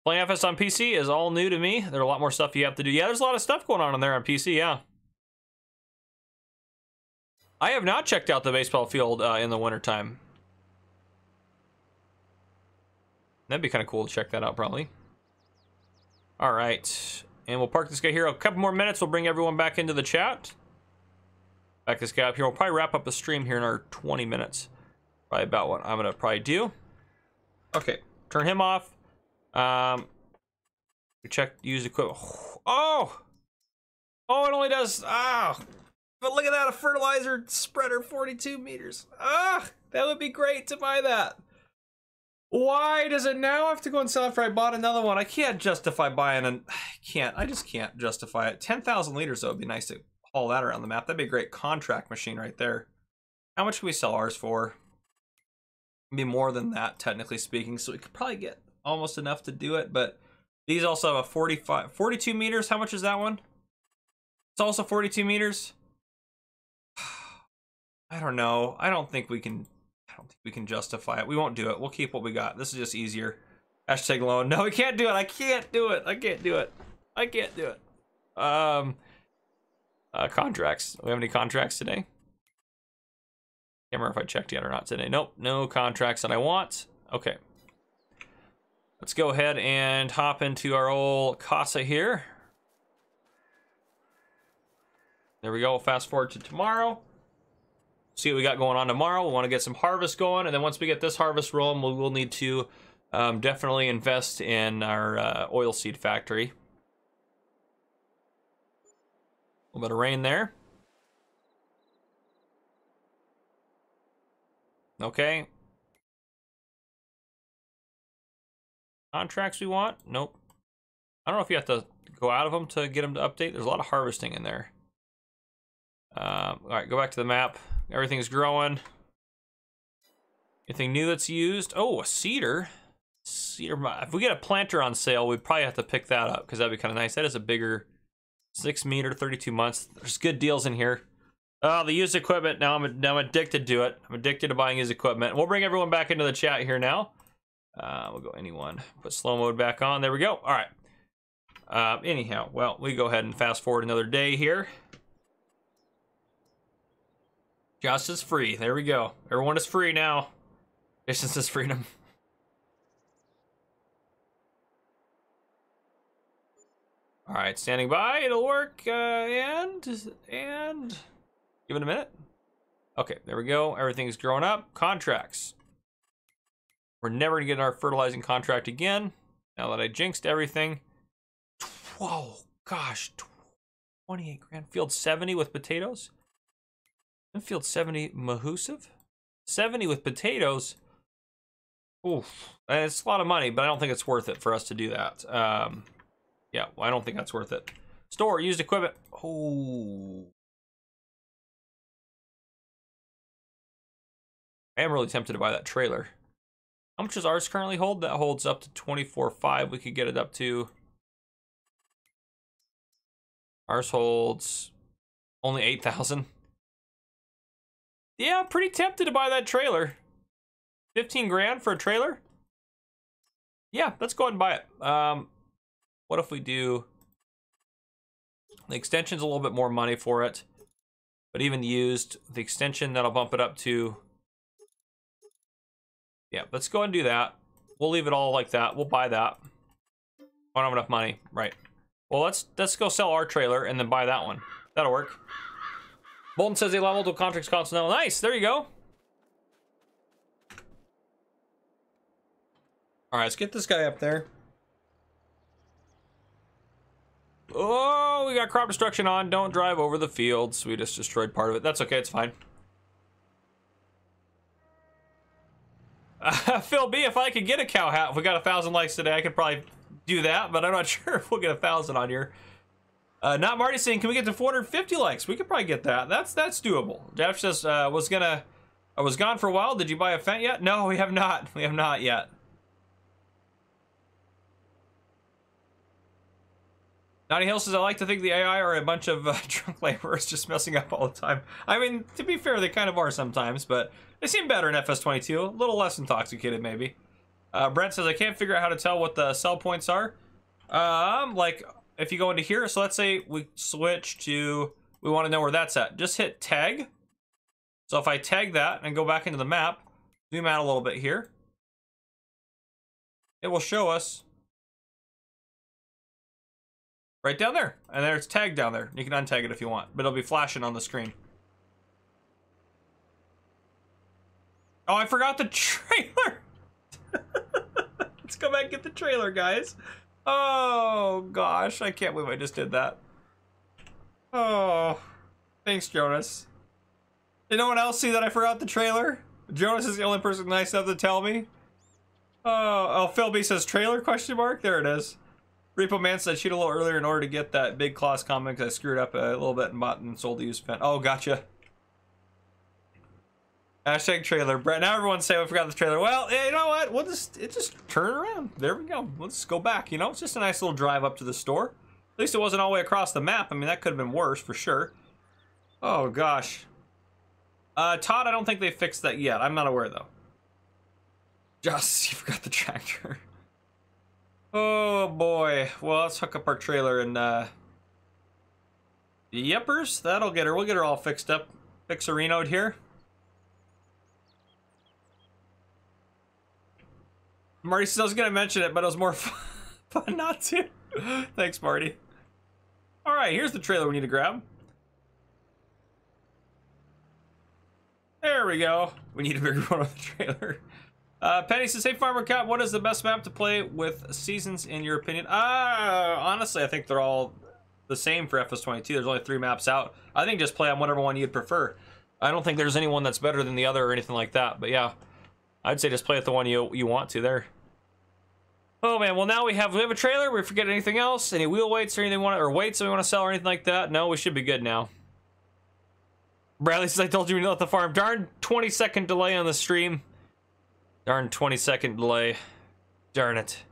Playing FS on PC is all new to me. There's a lot more stuff you have to do. Yeah, there's a lot of stuff going on in there on PC, yeah. I have not checked out the baseball field in the wintertime. That'd be kind of cool to check that out, probably. All right, and we'll park this guy here. A couple more minutes, we'll bring everyone back into the chat. Back this guy up here. We'll probably wrap up the stream here in our 20 minutes. Probably about what I'm gonna probably do. Okay, turn him off. We check use equipment. Oh! Oh, it only does, but look at that, a fertilizer spreader, 42 meters. Ah, that would be great to buy that. Why does it now have to go and sell after I bought another one? I can't justify buying an, I just can't justify it. 10,000 liters though, would be nice to haul that around the map. That'd be a great contract machine right there. How much can we sell ours for? Be more than that, technically speaking, so we could probably get almost enough to do it. But these also have a 42 meters. How much is that one? It's also 42 meters. I don't know. I don't think we can justify it. We won't do it. We'll keep what we got. This is just easier. Hashtag loan. No, we can't do it. I can't do it. I can't do it. I can't do it. Contracts. Do we have any contracts today? Can't remember if I checked yet or not today. Nope, no contracts that I want. Okay. Let's go ahead and hop into our old casa here. There we go, fast forward to tomorrow. See what we got going on tomorrow. We want to get some harvest going, and then once we get this harvest rolling, we will need to definitely invest in our oilseed factory. A little bit of rain there. Okay. Contracts we want? Nope. I don't know if you have to go out of them to get them to update. There's a lot of harvesting in there. All right, go back to the map. Everything's growing. Anything new that's used? Oh, a cedar. Cedar. If we get a planter on sale, we'd probably have to pick that up because that'd be kind of nice. That is a bigger 6 meter, 32 months. There's good deals in here. Oh, the used equipment. Now I'm addicted to it. I'm addicted to buying used equipment. We'll bring everyone back into the chat here now. We'll go anyone. Put slow mode back on. There we go. All right. Anyhow, well, we go ahead and fast forward another day here. Josh is free. There we go. Everyone is free now. Distance is freedom. All right, standing by. It'll work. And. Give it a minute. Okay, there we go. Everything's growing up. Contracts. We're never gonna get our fertilizing contract again. Now that I jinxed everything. Whoa, gosh. 28 grand. Field 70 with potatoes. And field 70 mahusive. 70 with potatoes. Oof. And it's a lot of money, but I don't think it's worth it for us to do that. Yeah, well, I don't think that's worth it. Store, used equipment. Oh. I am really tempted to buy that trailer. How much does ours currently hold? That holds up to 24.5. We could get it up to Ours holds only 8,000. Yeah, I'm pretty tempted to buy that trailer. 15 grand for a trailer? Yeah, let's go ahead and buy it. What if we do... The extension's a little bit more money for it. But even used, the extension, that'll bump it up to... Yeah, let's go ahead and do that. We'll leave it all like that. We'll buy that. I don't have enough money. Right. Well, let's go sell our trailer and then buy that one. That'll work. Bolton says they allow multiple contracts console. Nice. There you go. All right, let's get this guy up there. Oh, we got crop destruction on. Don't drive over the fields. We just destroyed part of it. That's okay. It's fine. Phil B, if I could get a cow hat, if we got 1,000 likes today, I could probably do that, but I'm not sure if we'll get 1,000 on here. Not Marty saying, can we get to 450 likes? We could probably get that. That's doable. Jeff says, I was gone for a while. Did you buy a Fendt yet? No, we have not. We have not yet. Naughty Hill says, I like to think the AI are a bunch of drunk laborers just messing up all the time. I mean, to be fair, they kind of are sometimes, but they seem better in FS22. A little less intoxicated, maybe. Brent says, I can't figure out how to tell what the sell points are. Like, if you go into here, so let's say we switch to, we want to know where that's at. Just hit tag. So if I tag that and go back into the map, zoom out a little bit here, it will show us right down there. And there it's tagged down there. You can untag it if you want, but it'll be flashing on the screen. Oh, I forgot the trailer. Let's go back and get the trailer, guys. Oh, gosh. I can't believe I just did that. Oh, thanks, Jonas. Did no one else see that I forgot the trailer? Jonas is the only person nice enough to tell me. Oh, Phil B says trailer question mark. There it is. Repo Man said shoot a little earlier in order to get that big Claas comment because I screwed up a little bit and bought and sold the used pen. Oh, gotcha. Hashtag trailer. Brett, now everyone's saying we forgot the trailer. Well, you know what? We'll just turn around. There we go. Let's go back. You know, it's just a nice little drive up to the store. At least it wasn't all the way across the map. I mean, that could have been worse for sure. Oh, gosh. Todd, I don't think they fixed that yet. I'm not aware, though. Just, you forgot the tractor. Oh, boy. Well, let's hook up our trailer and, Yeppers, that'll get her. We'll get her all fixed up. Fixerino'd here. Marty says I was going to mention it, but it was more fun not to. Thanks, Marty. All right, here's the trailer we need to grab. There we go. We need a bigger one on the trailer. Penny says, hey, Farmer Cop, what is the best map to play with seasons, in your opinion? Honestly, I think they're all the same for FS22. There's only 3 maps out. I think just play on whatever one you'd prefer. I don't think there's any one that's better than the other or anything like that, but yeah. I'd say just play with the one you want to there. Oh man, well now we have a trailer. We forget anything else? Any wheel weights or anything weights that we want to sell or anything like that? No, we should be good now. Bradley says I told you we left the farm. Darn 20-second delay on the stream. Darn 20-second delay. Darn it.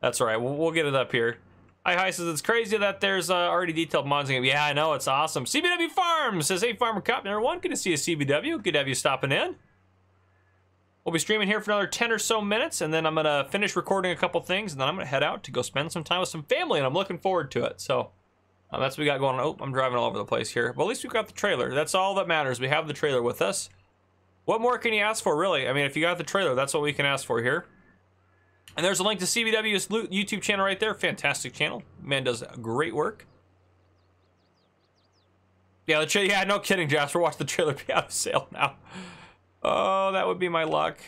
That's all right. We'll get it up here. Hi says it's crazy that there's already detailed mods. Yeah, I know, it's awesome. CBW Farms says hey Farmer Cop number 1. Good to see you CBW. Good to have you stopping in. We'll be streaming here for another 10 or so minutes, and then I'm going to finish recording a couple things, and then I'm going to head out to go spend some time with some family, and I'm looking forward to it. So that's what we got going on. Oh, I'm driving all over the place here. But at least we've got the trailer. That's all that matters. We have the trailer with us. What more can you ask for, really? I mean, if you got the trailer, that's what we can ask for here. And there's a link to CBW's YouTube channel right there. Fantastic channel. Man does great work. Yeah, yeah, no kidding, Jasper. Watch the trailer be out of sale now. Oh, that would be my luck.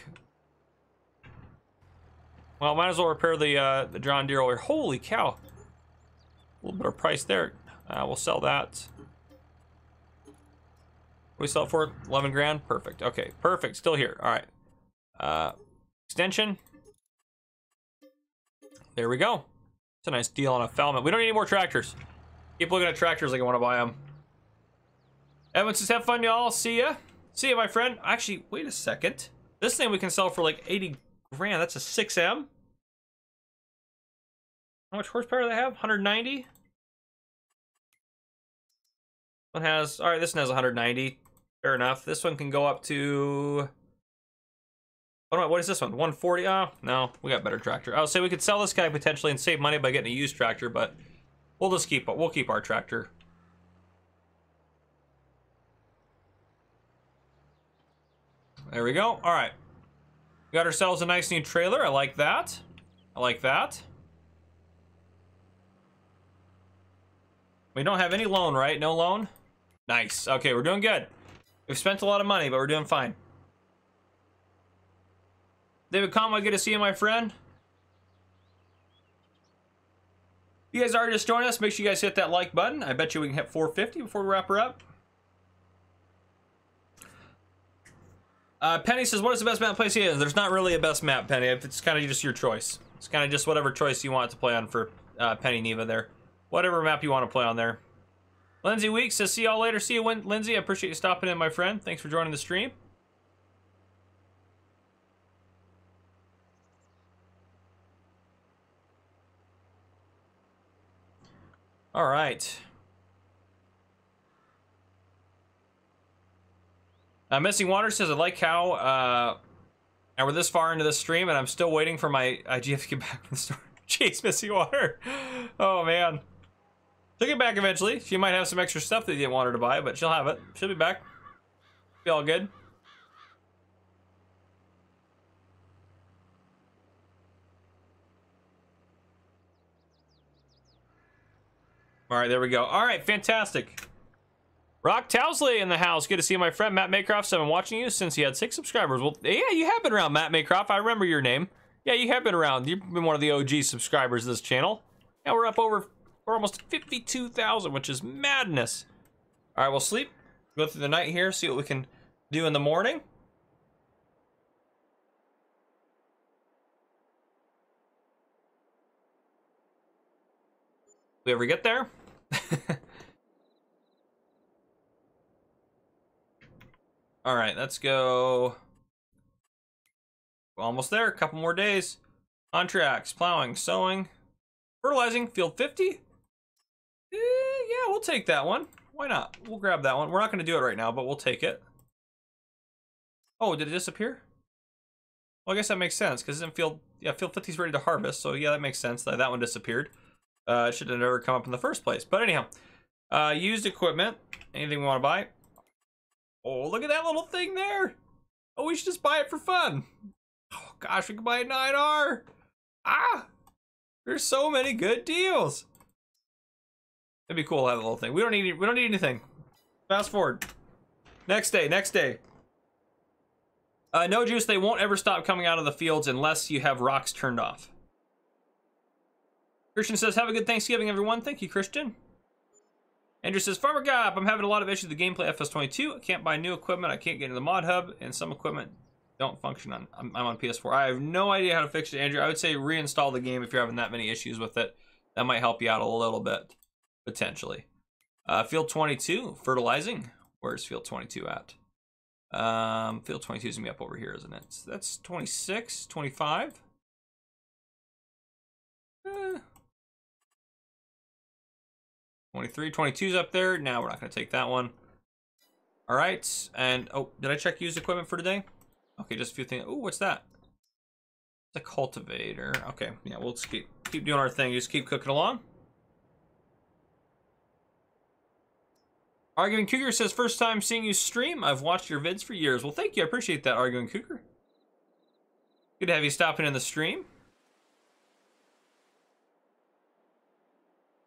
Well, might as well repair the John Deere over here. Holy cow. A little bit of price there. We'll sell that. We sell it for 11 grand. Perfect. Okay, perfect. Still here. All right. Extension. There we go. It's a nice deal on a Falmouth. We don't need any more tractors. Keep looking at tractors like I want to buy them. Evan says, have fun, y'all. See ya. See ya, my friend. Actually, wait a second. This thing we can sell for like 80 grand. That's a 6M. How much horsepower do they have? 190? One has, all right, this one has 190. Fair enough. This one can go up to, what is this one? 140? Oh, no, we got better tractor. I would say we could sell this guy potentially and save money by getting a used tractor, but we'll just keep it. We'll keep our tractor. There we go. All right. We got ourselves a nice new trailer. I like that. I like that. We don't have any loan, right? No loan? Nice. Okay, we're doing good. We've spent a lot of money, but we're doing fine. David Conway, good to see you, my friend. If you guys are just joining us, make sure you guys hit that like button. I bet you we can hit 450 before we wrap her up. Penny says, what is the best map to play? Yeah, there's not really a best map, Penny. It's kind of just your choice. It's kind of just whatever choice you want to play on for Penny Neva there. Whatever map you want to play on there. Lindsay Weeks says, see y'all later. See you, Lindsay. I appreciate you stopping in, my friend. Thanks for joining the stream. All right. Missing Water says, I like how and we're this far into the stream and I'm still waiting for my IGF to get back from the store. Jeez, Missing Water. Oh, man. She'll get back eventually. She might have some extra stuff that you didn't want her to buy, but she'll have it. She'll be back. Be all good. All right, there we go. All right, fantastic. Rock Towsley in the house. Good to see you, my friend. Matt Maycroft, I've been watching you since you had 6 subscribers. Well, yeah, you have been around, Matt Maycroft. I remember your name. Yeah, you have been around. You've been one of the OG subscribers of this channel. Now we're up over, we're almost 52,000, which is madness. All right, we'll sleep. Go through the night here, see what we can do in the morning. We ever get there? All right, let's go. We're almost there. A couple more days. Contracts, plowing, sowing, fertilizing, field 50. Yeah, we'll take that one. Why not? We'll grab that one. We're not going to do it right now, but we'll take it. Oh, did it disappear? Well, I guess that makes sense because in field, yeah, field 50 is ready to harvest. So yeah, that makes sense that that one disappeared. It should have never come up in the first place. But anyhow, used equipment. Anything we want to buy. Oh, look at that little thing there. Oh, we should just buy it for fun. Oh, gosh, we could buy a 9R. Ah, there's so many good deals. That'd be cool to have a little thing. We don't need anything. Fast forward. Next day, next day. No juice, they won't ever stop coming out of the fields unless you have rocks turned off. Christian says, have a good Thanksgiving, everyone. Thank you, Christian. Andrew says, Farmer Gop, I'm having a lot of issues with the gameplay FS22. I can't buy new equipment. I can't get into the mod hub, and some equipment don't function. I'm on PS4. I have no idea how to fix it, Andrew. I would say reinstall the game if you're having that many issues with it. That might help you out a little bit, potentially. Field 22, fertilizing. Where's Field 22 at? Field 22 is going to be up over here, isn't it? So that's 26, 25. Eh. 23, 22's up there. Now we're not going to take that one. All right. And, oh, did I check used equipment for today? Okay, just a few things. Oh, what's that? It's a cultivator. Okay, yeah, we'll just keep doing our thing. Just keep cooking along. Arguing Cougar says, first time seeing you stream. I've watched your vids for years. Well, thank you. I appreciate that, Arguing Cougar. Good to have you stopping in the stream.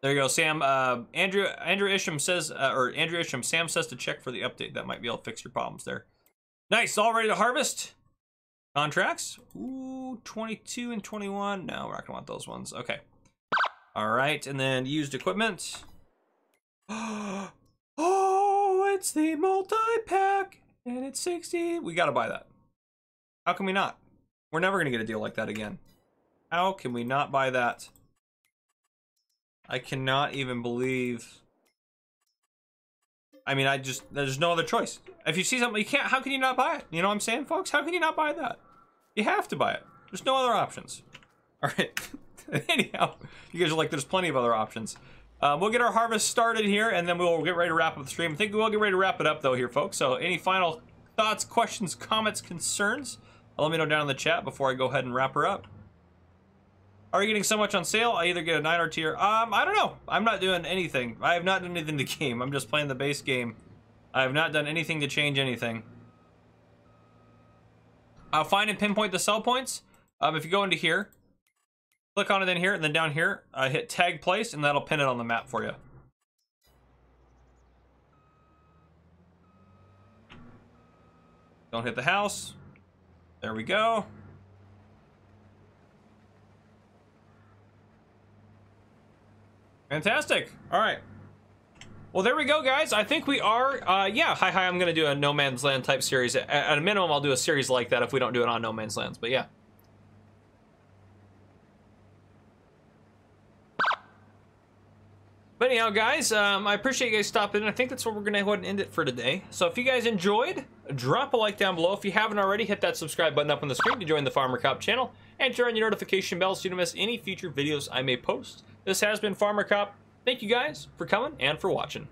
There you go, Sam. Andrew Isham says, or Andrew Isham, Sam says to check for the update. That might be able to fix your problems there. Nice, all ready to harvest. Contracts. Ooh, 22 and 21. No, we're not gonna want those ones. Okay. All right, and then used equipment. Oh, it's the multi-pack, and it's 60. We gotta buy that. How can we not? We're never gonna get a deal like that again. How can we not buy that? I cannot even believe. I mean, there's no other choice. If you see something, you can't, how can you not buy it? You know what I'm saying, folks? How can you not buy that? You have to buy it. There's no other options. All right. Anyhow, you guys are like, there's plenty of other options. We'll get our harvest started here, and then we'll get ready to wrap up the stream. I think we will get ready to wrap it up, though, here, folks. So any final thoughts, questions, comments, concerns? Let me know down in the chat before I go ahead and wrap her up. Are you getting so much on sale? I either get a 9R tier. I don't know. I'm not doing anything. I have not done anything to the game. I'm just playing the base game. I have not done anything to change anything. I'll find and pinpoint the sell points. If you go into here, click on it in here, and then down here, hit tag place, and that'll pin it on the map for you. Don't hit the house. There we go. Fantastic. All right. Well, there we go, guys. I think we are, yeah, hi, I'm going to do a No Man's Land type series. At a minimum, I'll do a series like that if we don't do it on No Man's Lands, but yeah. But anyhow, guys, I appreciate you guys stopping in. I think that's where we're going to go ahead and end it for today. So if you guys enjoyed, drop a like down below. If you haven't already, hit that subscribe button up on the screen to join the GamerCop channel and turn on your notification bell so you don't miss any future videos I may post. This has been GamerCop. Thank you guys for coming and for watching.